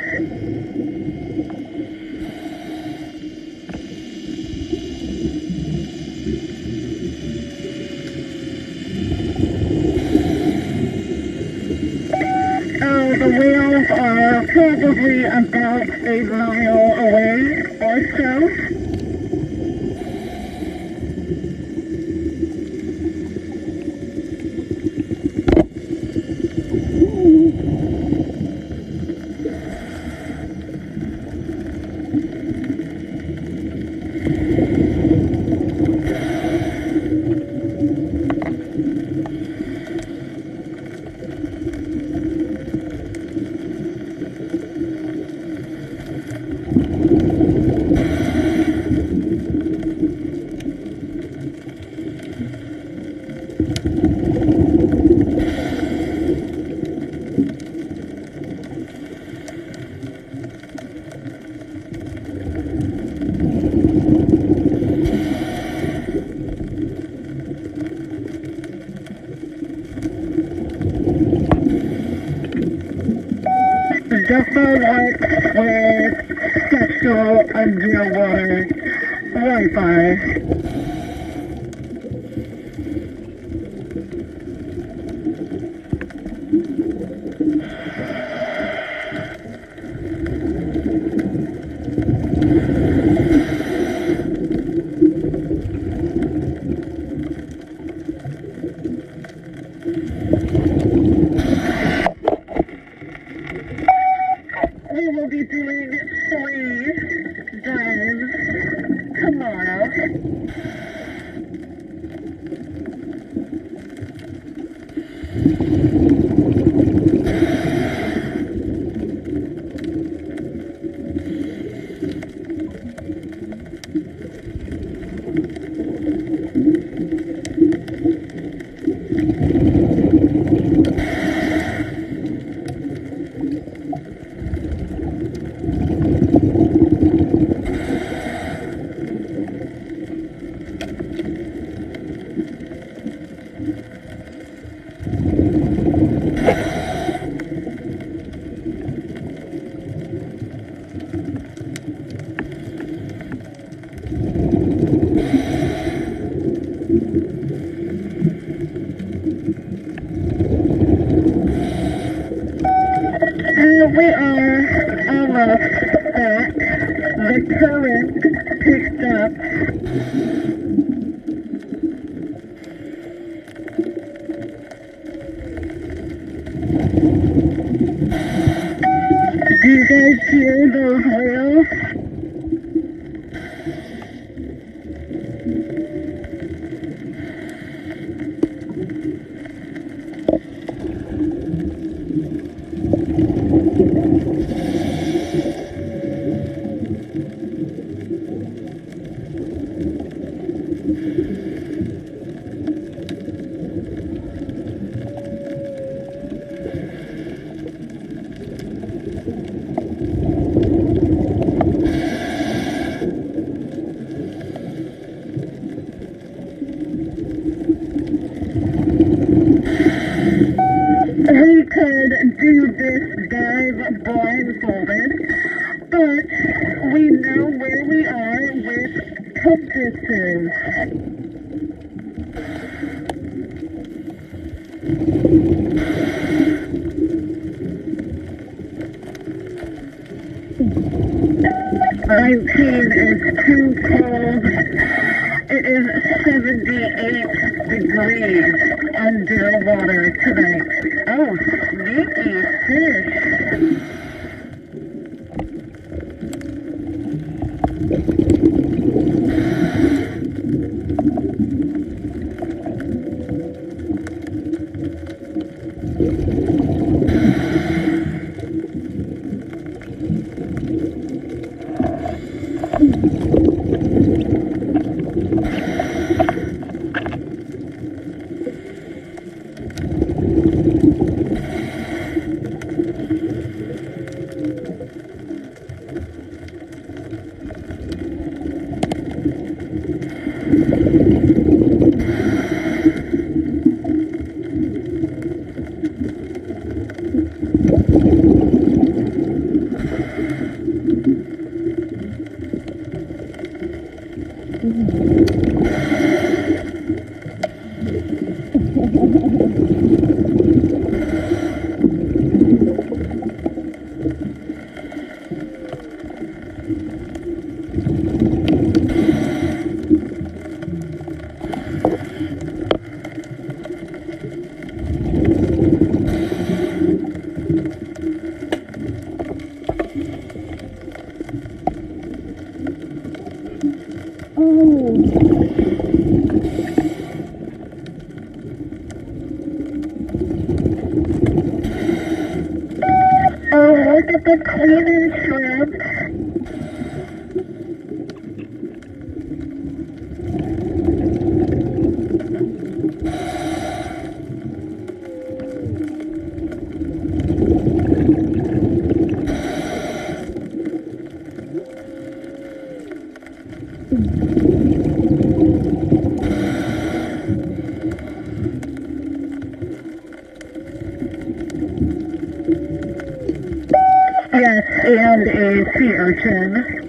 Oh, the whales are probably about a mile away or so. Underwater Wi-Fi. dive blindfolded, but we know where we are with compasses. "19" is too cold. It is 78 degrees underwater tonight. Oh, sneaky fish. Yes, and a sea urchin.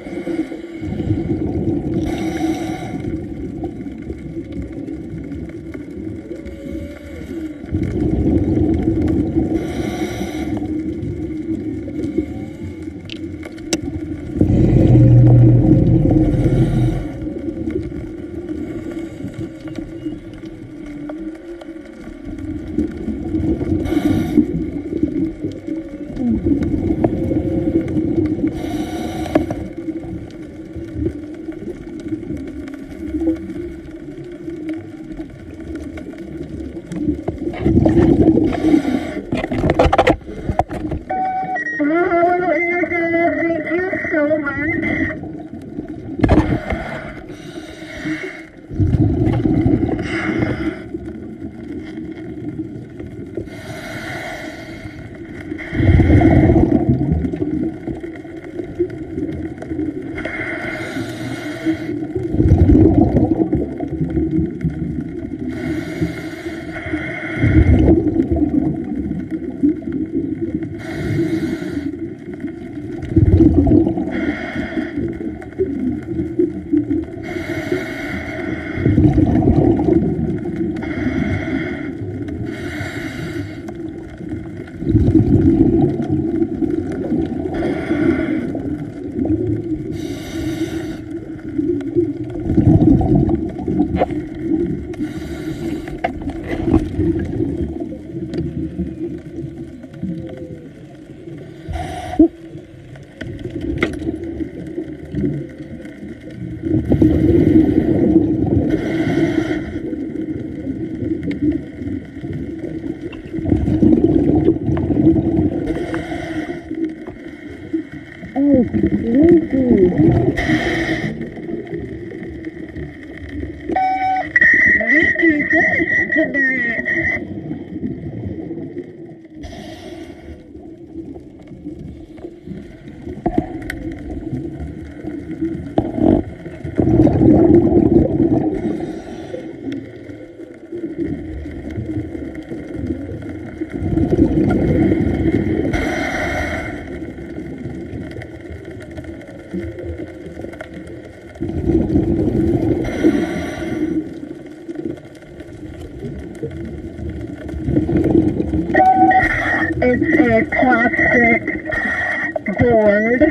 Thank you. It's a plastic board.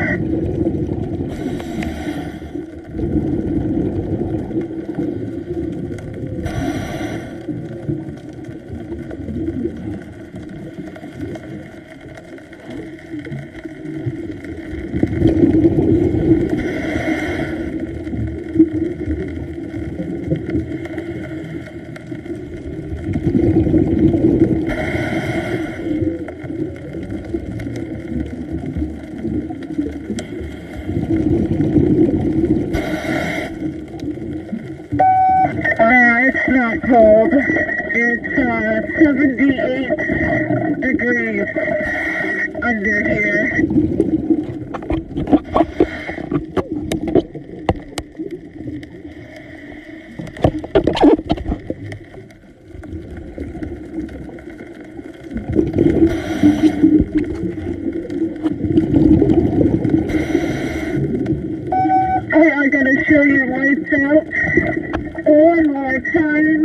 Cold. It's 78 degrees under here. Hey, I'm going to show you lights out one more time.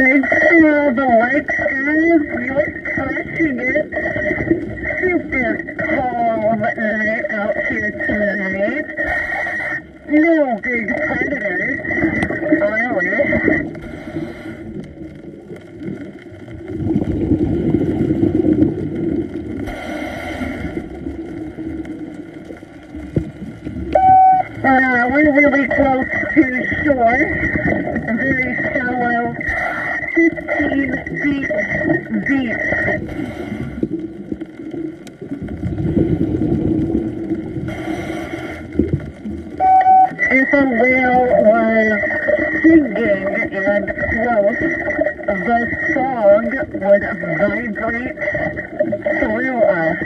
We're really close to shore, very shallow, 15 feet deep. If a whale was singing and close, the song would vibrate through us.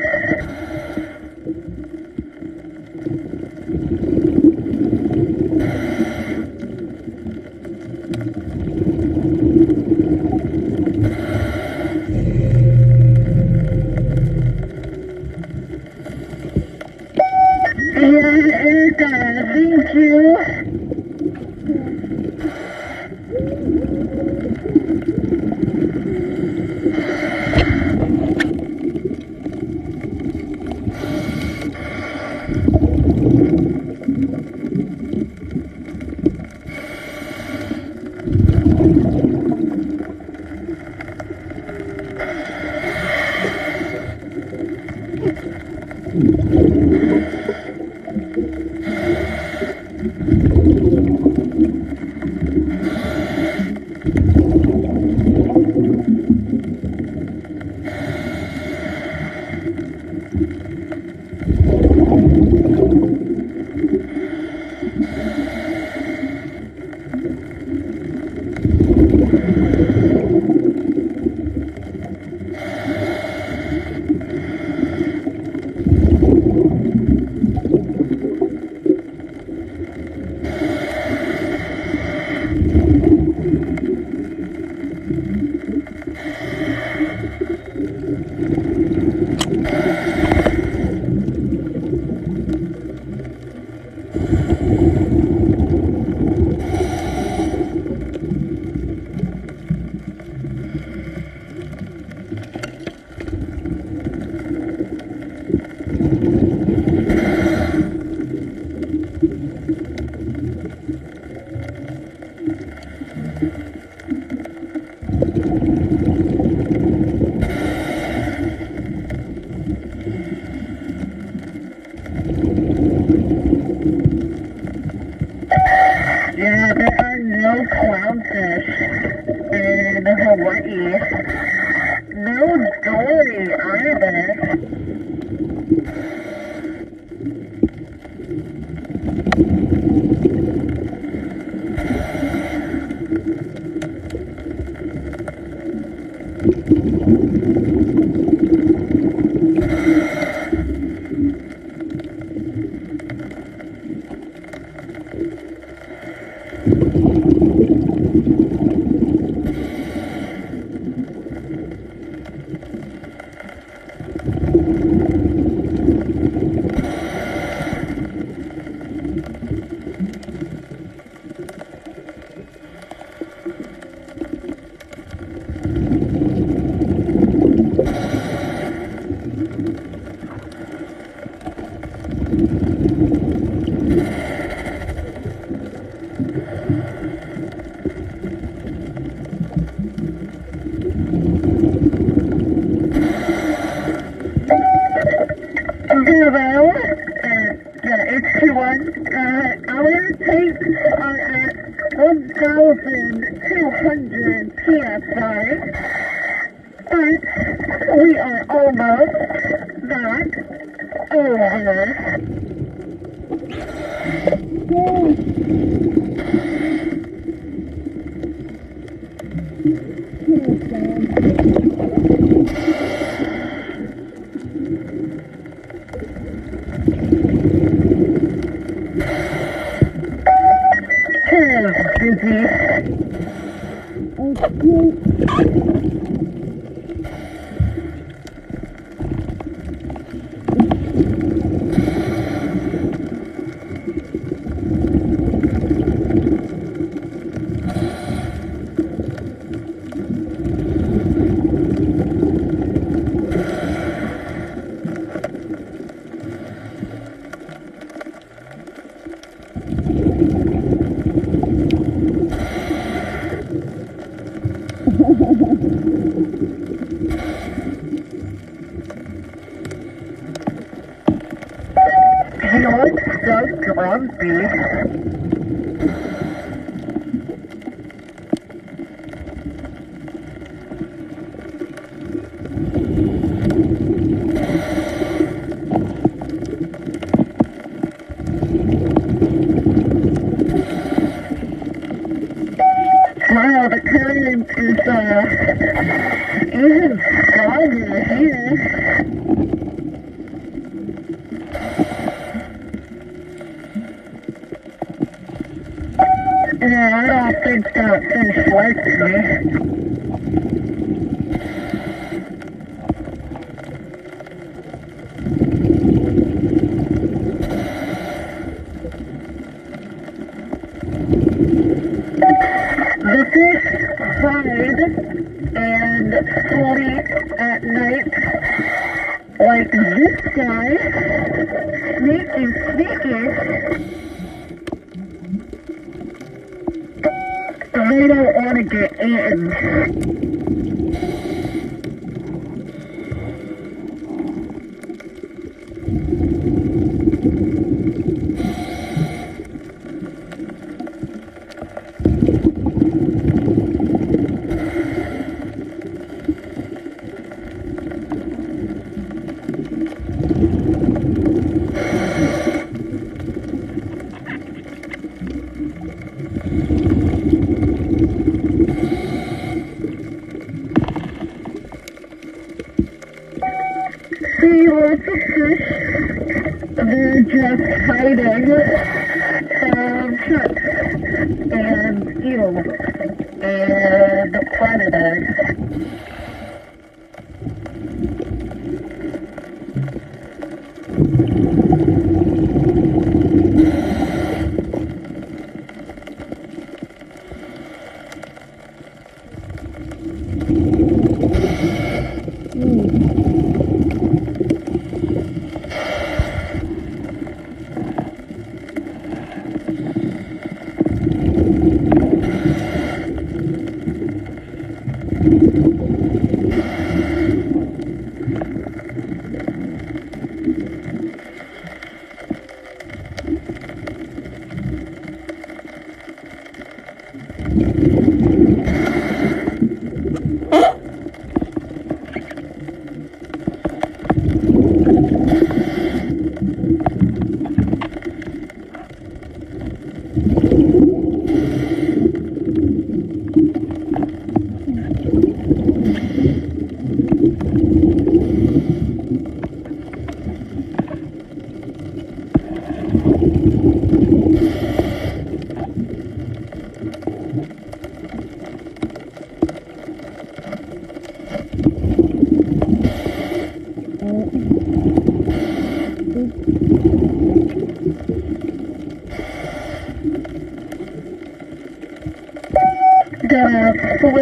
And the planet Earth.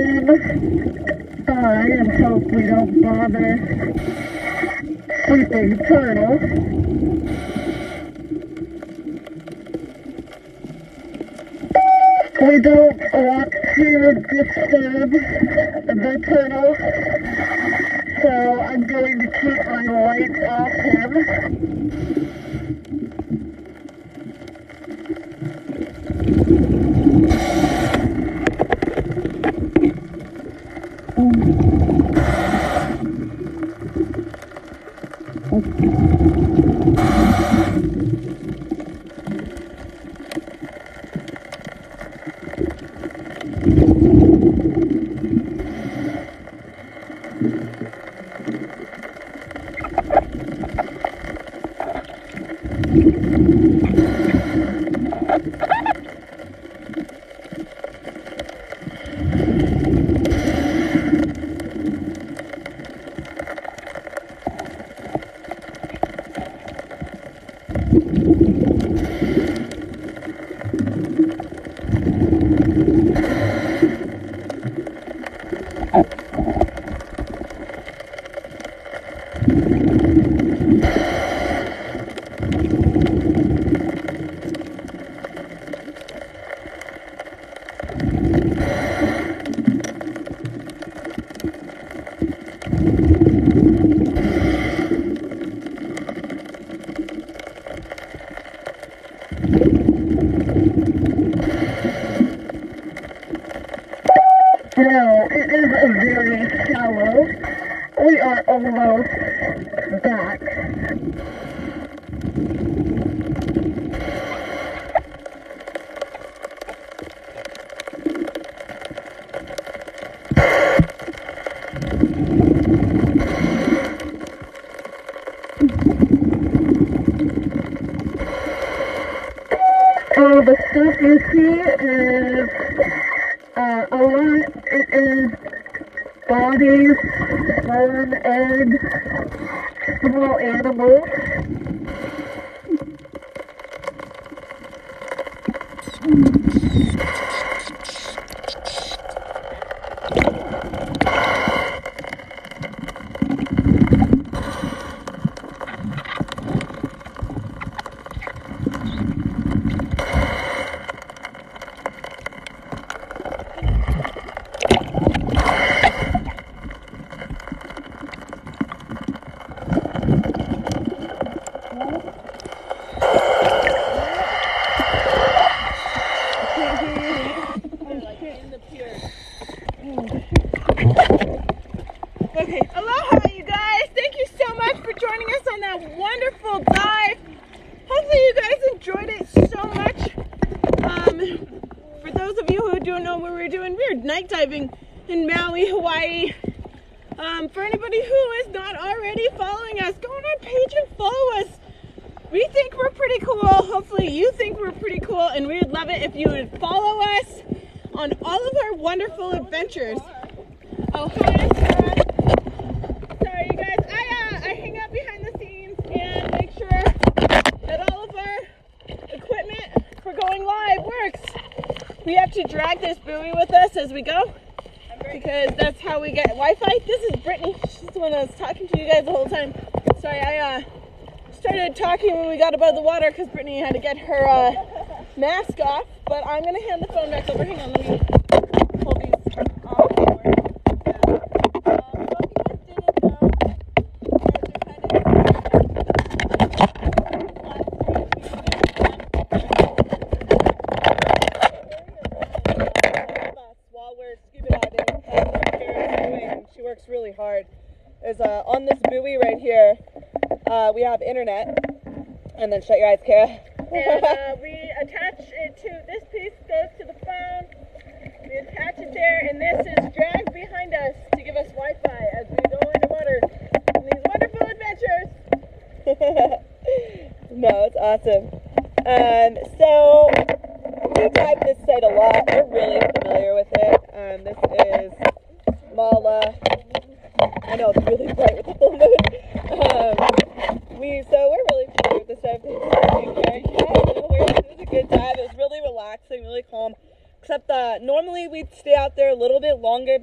them. I just hope we don't bother sleeping turtles. We don't want to disturb the turtle, so I'm going to keep my light off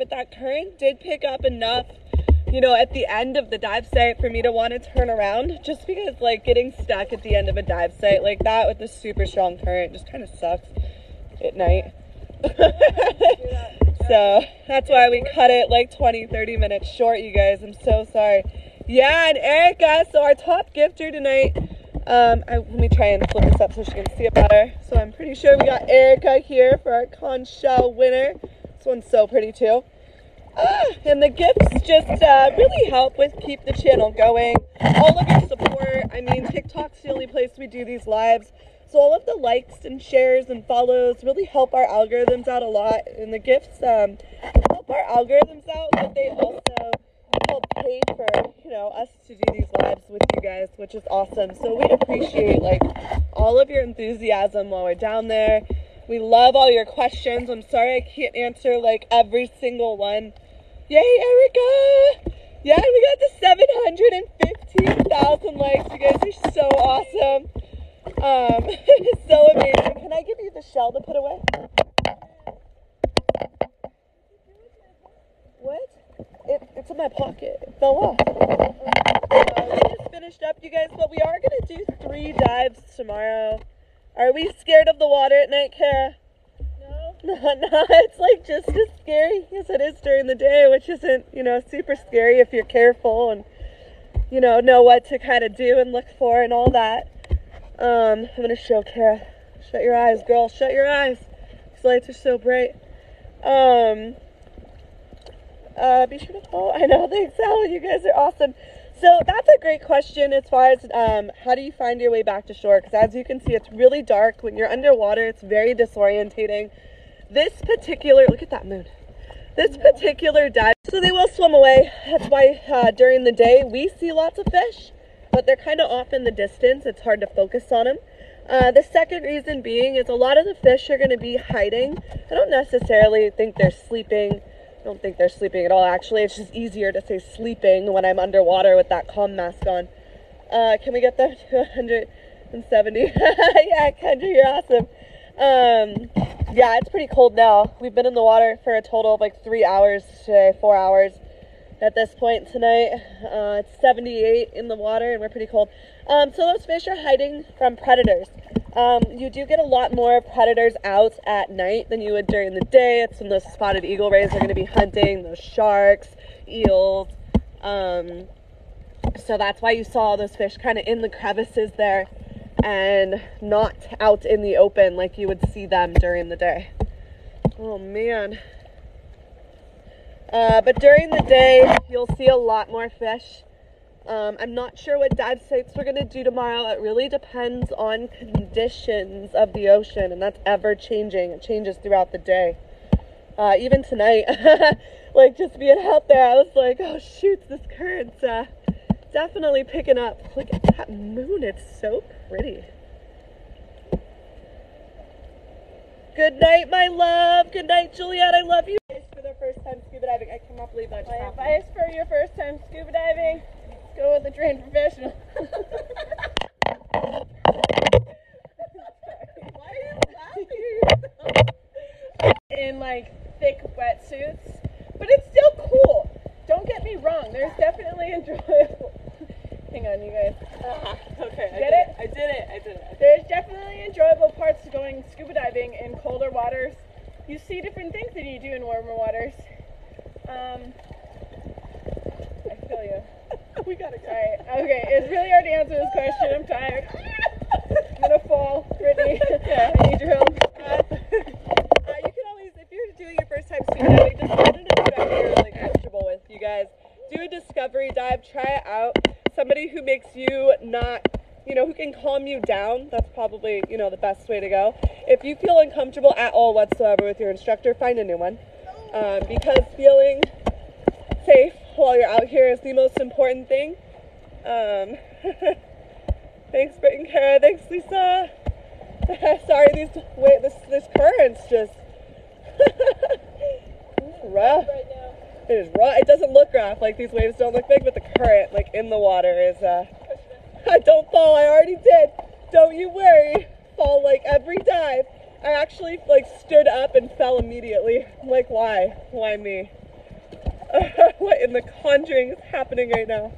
but that current did pick up enough, you know, at the end of the dive site for me to want to turn around, just because like getting stuck at the end of a dive site like that with a super strong current just kind of sucks at night. So that's why we cut it like 20-30 minutes short, you guys. I'm so sorry. Yeah, and Erica, so our top gifter tonight, let me try and flip this up so she can see it better. So I'm pretty sure we got Erica here for our conch shell winner. This one's so pretty too. And the gifts just really help with keep the channel going. All of your support, I mean, TikTok's the only place we do these lives. So all of the likes and shares and follows really help our algorithms out a lot. And the gifts help our algorithms out, but they also help pay for, you know, us to do these lives with you guys, which is awesome. So we appreciate like all of your enthusiasm while we're down there. We love all your questions. I'm sorry I can't answer like every single one. Yay, Erica! Yeah, we got the 715,000 likes. You guys are so awesome. It's so amazing. Can I give you the shell to put away? What? It's in my pocket. It fell off. We just finished up, you guys, but we are going to do 3 dives tomorrow. Are we scared of the water at night, Kara? No. No, it's like just as scary as it is during the day, which isn't, you know, super scary if you're careful and, you know what to kind of do and look for and all that. I'm going to show Kara. Shut your eyes, girl. Shut your eyes. These lights are so bright. Be sure to follow. I know, thanks, Al. You guys are awesome. So that's a great question as far as how do you find your way back to shore? Because as you can see, it's really dark. When you're underwater, it's very disorientating. This particular, look at that moon. This particular dive, so they will swim away. That's why during the day, we see lots of fish, but they're kind of off in the distance. It's hard to focus on them. The second reason being is a lot of the fish are going to be hiding. I don't necessarily think they're sleeping. I don't think they're sleeping at all, actually. It's just easier to say sleeping when I'm underwater with that calm mask on. Can we get that to 170? Yeah, Kendra, you're awesome. Yeah, it's pretty cold now. We've been in the water for a total of like 3 hours today, 4 hours. At this point tonight, it's 78 in the water and we're pretty cold. So those fish are hiding from predators. You do get a lot more predators out at night than you would during the day. It's when those spotted eagle rays are going to be hunting, those sharks, eels. So that's why you saw those fish kind of in the crevices there and not out in the open like you would see them during the day. Oh man. But during the day, you'll see a lot more fish. I'm not sure what dive sites we're going to do tomorrow. It really depends on conditions of the ocean, and that's ever changing. It changes throughout the day. Even tonight, like just being out there, I was like, oh shoot, this current's definitely picking up. Look at that moon. It's so pretty. Good night, my love. Good night, Juliet. I love you. For their first time scuba diving, I cannot believe that. My advice for your first time scuba diving: go with a trained professional. Why are you laughing? In like thick wetsuits, but it's still cool. Don't get me wrong. There's definitely enjoyable. Hang on, you guys. Okay, I did it. There's definitely enjoyable parts to going scuba diving in colder waters. You see different things than you do in warmer waters. I feel you. We gotta go. Alright, okay, it's really hard to answer this question. I'm tired. I'm gonna fall. Brittany, yeah. I need your help. You can always, if you're doing your first time scuba diving, just find an instructor you're really comfortable with, you guys. Do a discovery dive, try it out. Somebody who makes you not, you know, who can calm you down. That's probably, you know, the best way to go. If you feel uncomfortable at all whatsoever with your instructor, find a new one. Because feeling safe while you're out here is the most important thing. Thanks, Britt and Kara. Thanks, Lisa. Sorry, this current's just rough. It is rough. It doesn't look rough. Like, these waves don't look big, but the current, like, in the water is... Don't fall, I already did. Don't you worry. Fall like every dive. I actually like stood up and fell immediately. I'm like, why? Why me? what in the conjuring is happening right now?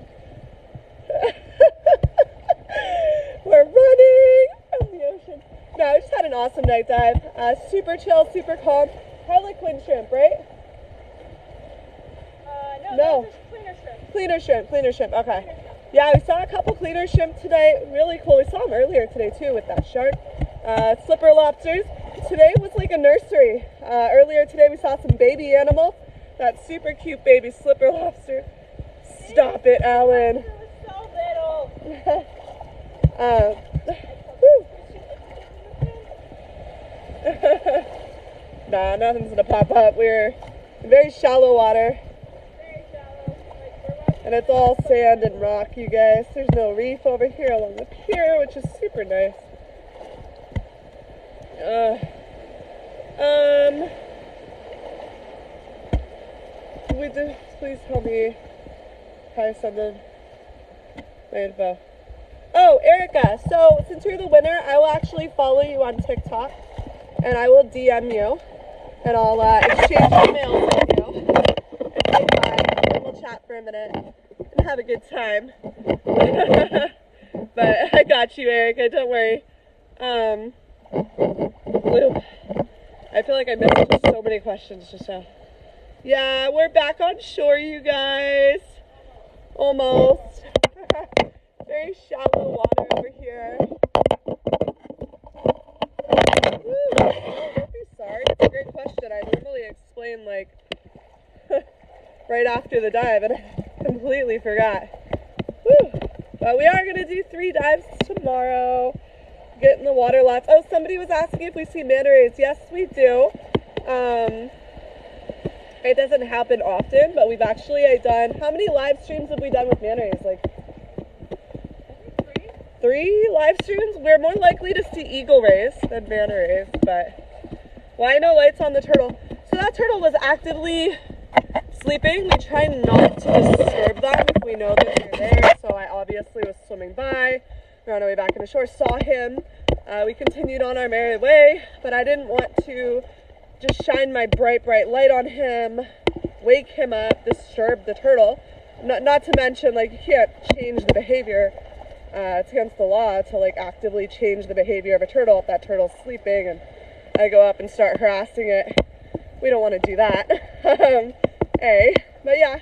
We're running on the ocean. No, I just had an awesome night dive. Super chill, super calm. Harlequin shrimp, right? No. Cleaner shrimp. Cleaner shrimp, okay. Cleaner shrimp. Yeah, we saw a couple cleaner shrimp today. Really cool. We saw them earlier today too with that shark. Slipper lobsters. Today was like a nursery. Earlier today we saw some baby animals. That super cute baby slipper lobster. Stop it, Alan. It was so little. Nah, nothing's gonna pop up. We're in very shallow water. Very shallow. And it's all sand and rock, you guys. There's no reef over here along the pier, which is super nice. Would you please help me try something? My info. Oh, Erica, so since you're the winner, I will actually follow you on TikTok, and I will DM you, and I'll exchange emails with you, and say bye, and we'll chat for a minute, and have a good time. But I got you, Erica, don't worry. I feel like I missed so many questions just now. Yeah, we're back on shore, you guys. Almost. Very shallow water over here. Woo. Don't be sorry. It's a great question. I normally explain like right after the dive, and I completely forgot. Woo. But we are gonna do 3 dives tomorrow. Get in the water lots. Oh, somebody was asking if we see manta rays. Yes, we do. It doesn't happen often, but we've actually done. How many live streams have we done with manta rays? Like. 3 live streams. We're more likely to see eagle rays than manta rays, but why no lights on the turtle? So that turtle was actively sleeping. We try not to disturb them if we know that they're there. So I obviously was swimming by. We're on our way back in the shore, saw him. We continued on our merry way, but I didn't want to just shine my bright, bright light on him, wake him up, disturb the turtle. Not to mention, like, you can't change the behavior. It's against the law to like actively change the behavior of a turtle if that turtle's sleeping and I go up and start harassing it. We don't want to do that. But yeah,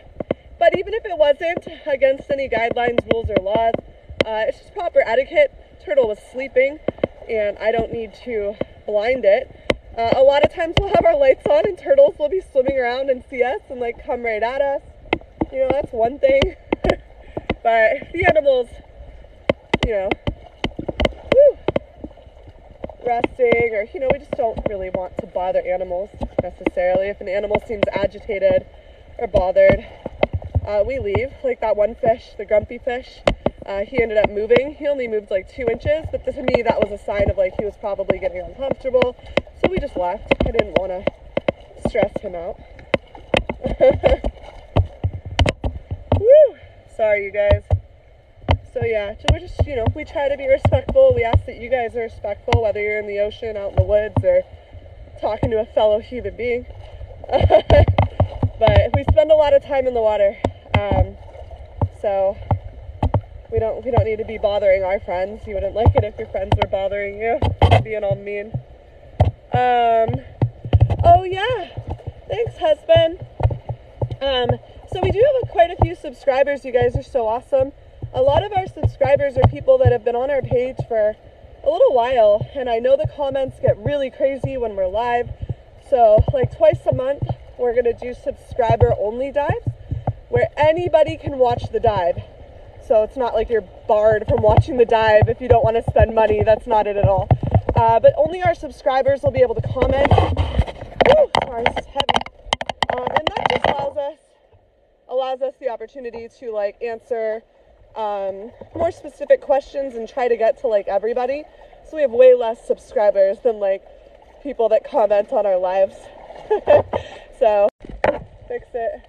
but even if it wasn't against any guidelines, rules, or laws, it's just proper etiquette. Turtle was sleeping and I don't need to blind it. A lot of times we'll have our lights on and turtles will be swimming around and see us and like come right at us. You know, that's one thing. But the animals, you know, whew, resting, or, you know, we just don't really want to bother animals necessarily. If an animal seems agitated or bothered, we leave. Like that one fish, the grumpy fish, he ended up moving. He only moved like 2 inches, but to me that was a sign of like he was probably getting uncomfortable, so we just left. I didn't want to stress him out. Woo! Sorry, you guys. So yeah, we're just, you know, we try to be respectful. We ask that you guys are respectful, whether you're in the ocean, out in the woods, or talking to a fellow human being. But we spend a lot of time in the water, so we don't need to be bothering our friends. You wouldn't like it if your friends were bothering you, being all mean. Oh yeah, thanks, husband. So we do have quite a few subscribers. You guys are so awesome. A lot of our subscribers are people that have been on our page for a little while, and I know the comments get really crazy when we're live. So like twice a month, we're gonna do subscriber only dives where anybody can watch the dive. So it's not like you're barred from watching the dive if you don't want to spend money. That's not it at all. But only our subscribers will be able to comment. Ooh, sorry, this is heavy. And that just allows us the opportunity to like answer more specific questions and try to get to like everybody. So we have way less subscribers than like people that comment on our lives. So fix it.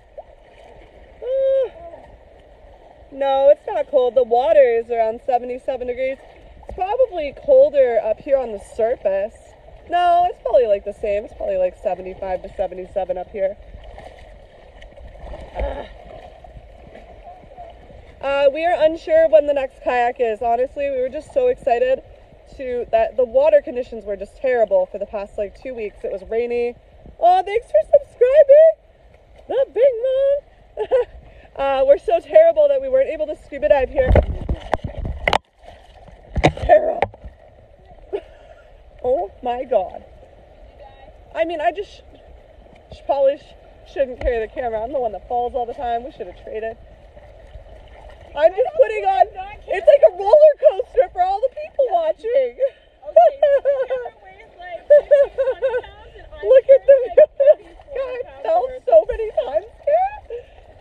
No, it's not cold. The water is around 77 degrees. It's probably colder up here on the surface. No, it's probably like the same. It's probably like 75 to 77 up here. But we are unsure when the next kayak is. Honestly, we were just so excited that the water conditions were just terrible for the past like 2 weeks. It was rainy. Oh, thanks for subscribing, the big mom. We're so terrible that we weren't able to scuba dive here. Terrible. Oh my God. I mean, I just probably shouldn't carry the camera. I'm the one that falls all the time. We should have traded. I'm just putting on, it's like a roller coaster for all the people watching. Okay, look at the guy fell so many times here.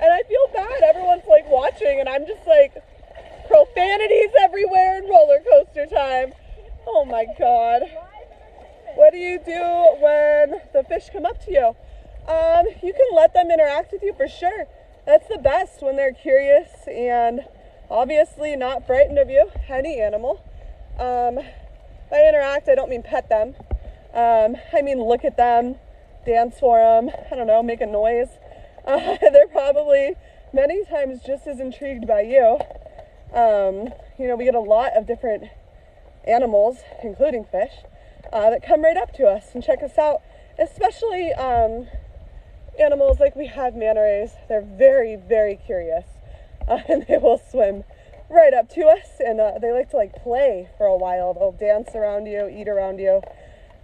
And I feel bad. Everyone's like watching and I'm just like, profanities everywhere and roller coaster time. Oh my God. What do you do when the fish come up to you? You can let them interact with you for sure. That's the best, when they're curious and obviously not frightened of you, any animal. By interact, I don't mean pet them. I mean look at them, dance for them, I don't know, make a noise. They're probably many times just as intrigued by you. You know, we get a lot of different animals, including fish, that come right up to us and check us out, especially animals like we have manta rays. They're very, very curious, and they will swim right up to us, and they like to like play for a while. They'll dance around you, eat around you,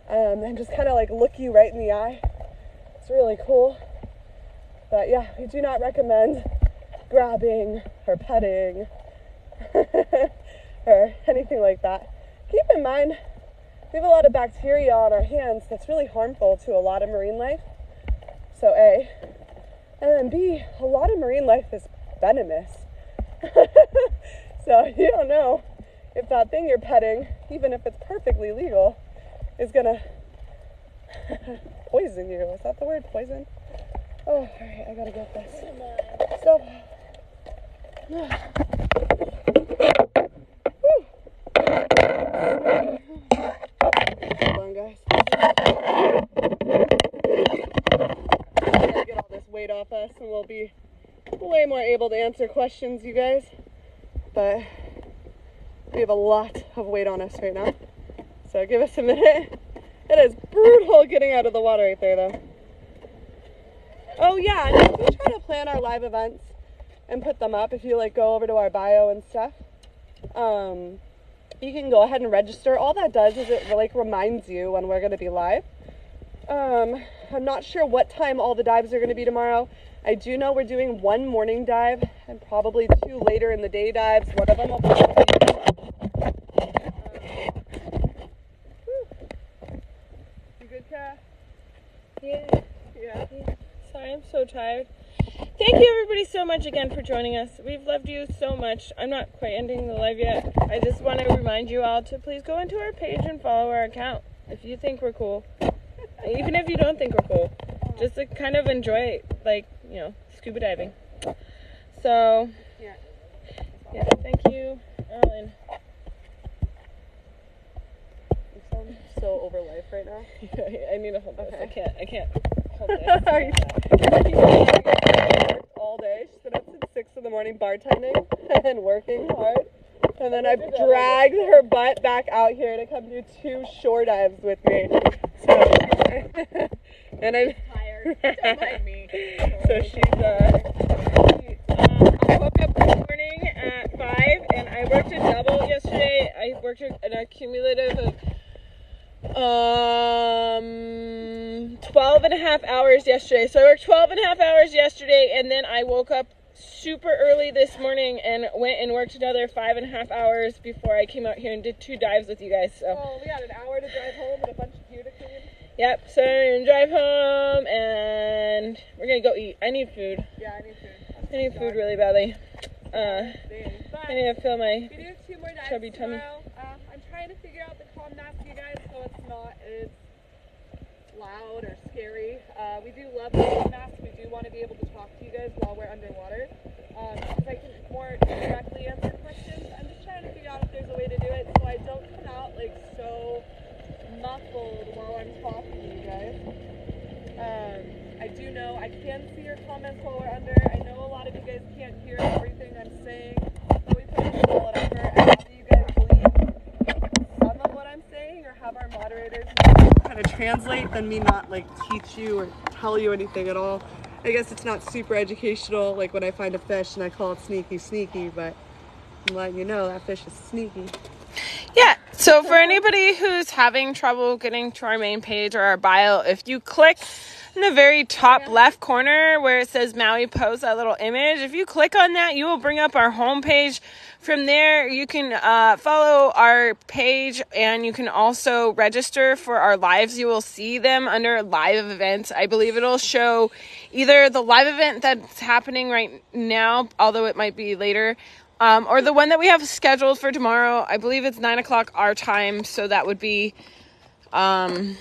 and just kind of like look you right in the eye. It's really cool. But yeah, we do not recommend grabbing or petting or anything like that. Keep in mind, we have a lot of bacteria on our hands that's really harmful to a lot of marine life. So A, and then B, a lot of marine life is venomous. So you don't know if that thing you're petting, even if it's perfectly legal, is gonna poison you. Is that the word, poison? Oh, all right, I gotta get this. So, come on, guys. Get all this weight off us and we'll be way more able to answer questions, you guys. But we have a lot of weight on us right now, so give us a minute. It is brutal getting out of the water right there though. Oh yeah, and we try to plan our live events and put them up. If you like go over to our bio and stuff, you can go ahead and register. All that does is it like reminds you when we're going to be live. I'm not sure what time all the dives are going to be tomorrow. I do know we're doing one morning dive and probably two later in the day dives. One of them will probably be... You good, Kat? Yeah. Sorry, I'm so tired. Thank you everybody so much again for joining us. We've loved you so much. I'm not quite ending the live yet. I just want to remind you all to please go into our page and follow our account if you think we're cool. Even if you don't think we're cool, just to kind of enjoy it, like, you know, scuba diving. So, yeah, thank you, Ellen. You sound so over life right now. I need to hold this. Okay. I can't hold this. Sorry. All day. She's been up since 6 in the morning bartending and working hard. And then I've dragged her butt back out here to come do 2 shore dives with me. So, and I'm tired. Don't mind me. So I woke up this morning at 5 and I worked a double yesterday. I worked an accumulative of 12 and a half hours yesterday. So I worked 12 and a half hours yesterday, and then I woke up super early this morning and went and worked another 5 and a half hours before I came out here and did 2 dives with you guys. So we got an hour to drive home and a bunch of gear to clean. Yep, so we're gonna drive home and we're gonna go eat. I need food. Yeah, I need food. I need food really badly. I need to fill my chubby tummy. I'm trying to figure out the calm nap for you guys so it's not as loud or scary. We do love the podcast. We do want to be able to talk to you guys while we're underwater. If I can more directly answer questions, I'm just trying to figure out if there's a way to do it so I don't come out like so muffled while I'm talking to you guys. I do know I can see your comments while we're under. I know a lot of you guys can't hear everything I'm saying. like teach you or tell you anything at all. I guess it's not super educational, like when I find a fish and I call it sneaky, sneaky, but I'm letting you know that fish is sneaky. Yeah, so for anybody who's having trouble getting to our main page or our bio, if you click in the very top left corner where it says Maui Pose, that little image, if you click on that, you will bring up our homepage. From there, you can follow our page, and you can also register for our lives. You will see them under live events. I believe it'll show either the live event that's happening right now, although it might be later, or the one that we have scheduled for tomorrow. I believe it's 9 o'clock our time, so that would be 2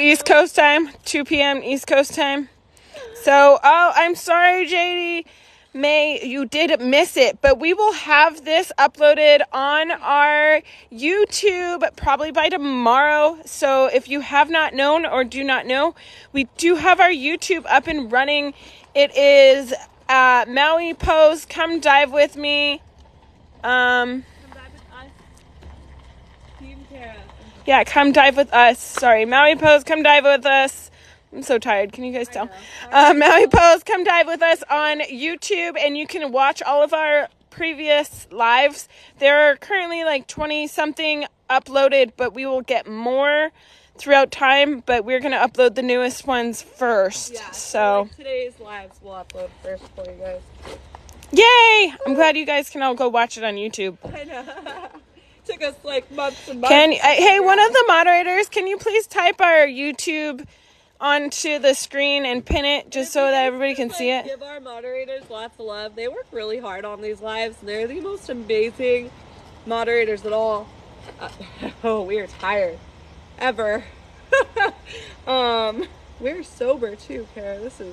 East Coast time, 2 p.m. East Coast time. So, oh, I'm sorry, JD May, you did miss it, but we will have this uploaded on our YouTube probably by tomorrow. So if you have not known or do not know, we do have our YouTube up and running. It is Maui Pose. Come dive with me. Come dive with us. Team Tara. Yeah, come dive with us. Sorry, Maui Pose. Come dive with us. I'm so tired. Can you guys tell? Maui Pose. Come dive with us on YouTube, and you can watch all of our previous lives. There are currently like 20 something uploaded, but we will get more throughout time, but we're going to upload the newest ones first. Yeah, so like today's lives will upload first for you guys. Yay! I'm glad you guys can all go watch it on YouTube. I know. Took us like months and months. Hey, one of the moderators, can you please type our YouTube onto the screen and pin it just so that everybody can see it? Give our moderators lots of love. They work really hard on these lives, and they're the most amazing moderators at all. Oh, we are tired. Ever. We're sober too, Kara. This is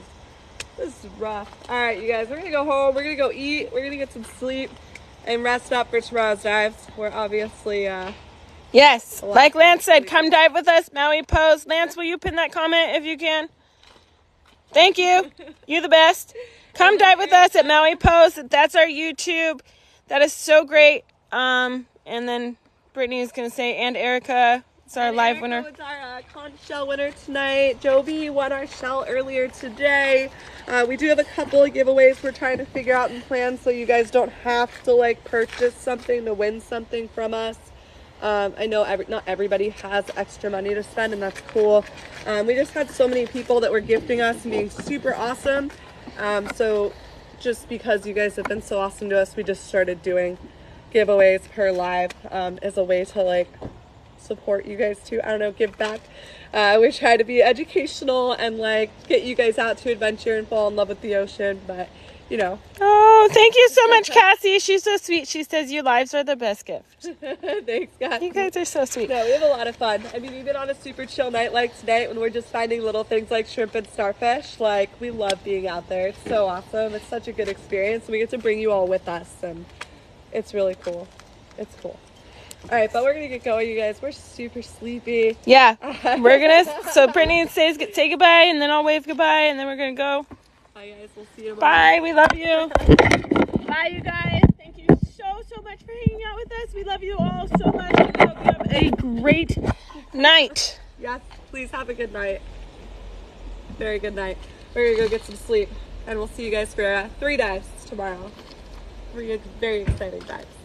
rough. All right, you guys, we're gonna go home, we're gonna go eat, we're gonna get some sleep and rest up for tomorrow's dives. We're obviously yes, like Lance said, come dive with us, Maui Pose. Lance, will you pin that comment if you can? Thank you. You're the best. Come dive with us at Maui Pose. That's our YouTube. That is so great. And then Brittany is gonna say, and Erica. It's our live winner. It's our conch shell winner tonight. Joby won our shell earlier today. We do have a couple of giveaways we're trying to figure out and plan, so you guys don't have to like purchase something to win something from us. I know not everybody has extra money to spend, and that's cool. We just had so many people that were gifting us and being super awesome. So just because you guys have been so awesome to us, we just started doing giveaways per live as a way to like support you guys too. I don't know, give back. We try to be educational and like get you guys out to adventure and fall in love with the ocean, but you know. Oh, thank you so much, Cassie. She's so sweet. She says your lives are the best gift. Thanks, Cassie. You guys are so sweet. No, we have a lot of fun. I mean, even on a super chill night like tonight, when we're just finding little things like shrimp and starfish, like we love being out there. It's so awesome. It's such a good experience. We get to bring you all with us, and it's really cool. It's cool. All right, but we're going to get going, you guys. We're super sleepy. Yeah. We're going to. So Brittany says say goodbye, and then I'll wave goodbye, and then we're going to go. Bye, guys. We'll see you tomorrow. Bye. We love you. Bye, you guys. Thank you so much for hanging out with us. We love you all so much. We hope you have a great night. Yes. Please have a good night. Very good night. We're going to go get some sleep, and we'll see you guys for 3 dives tomorrow. Very exciting dives.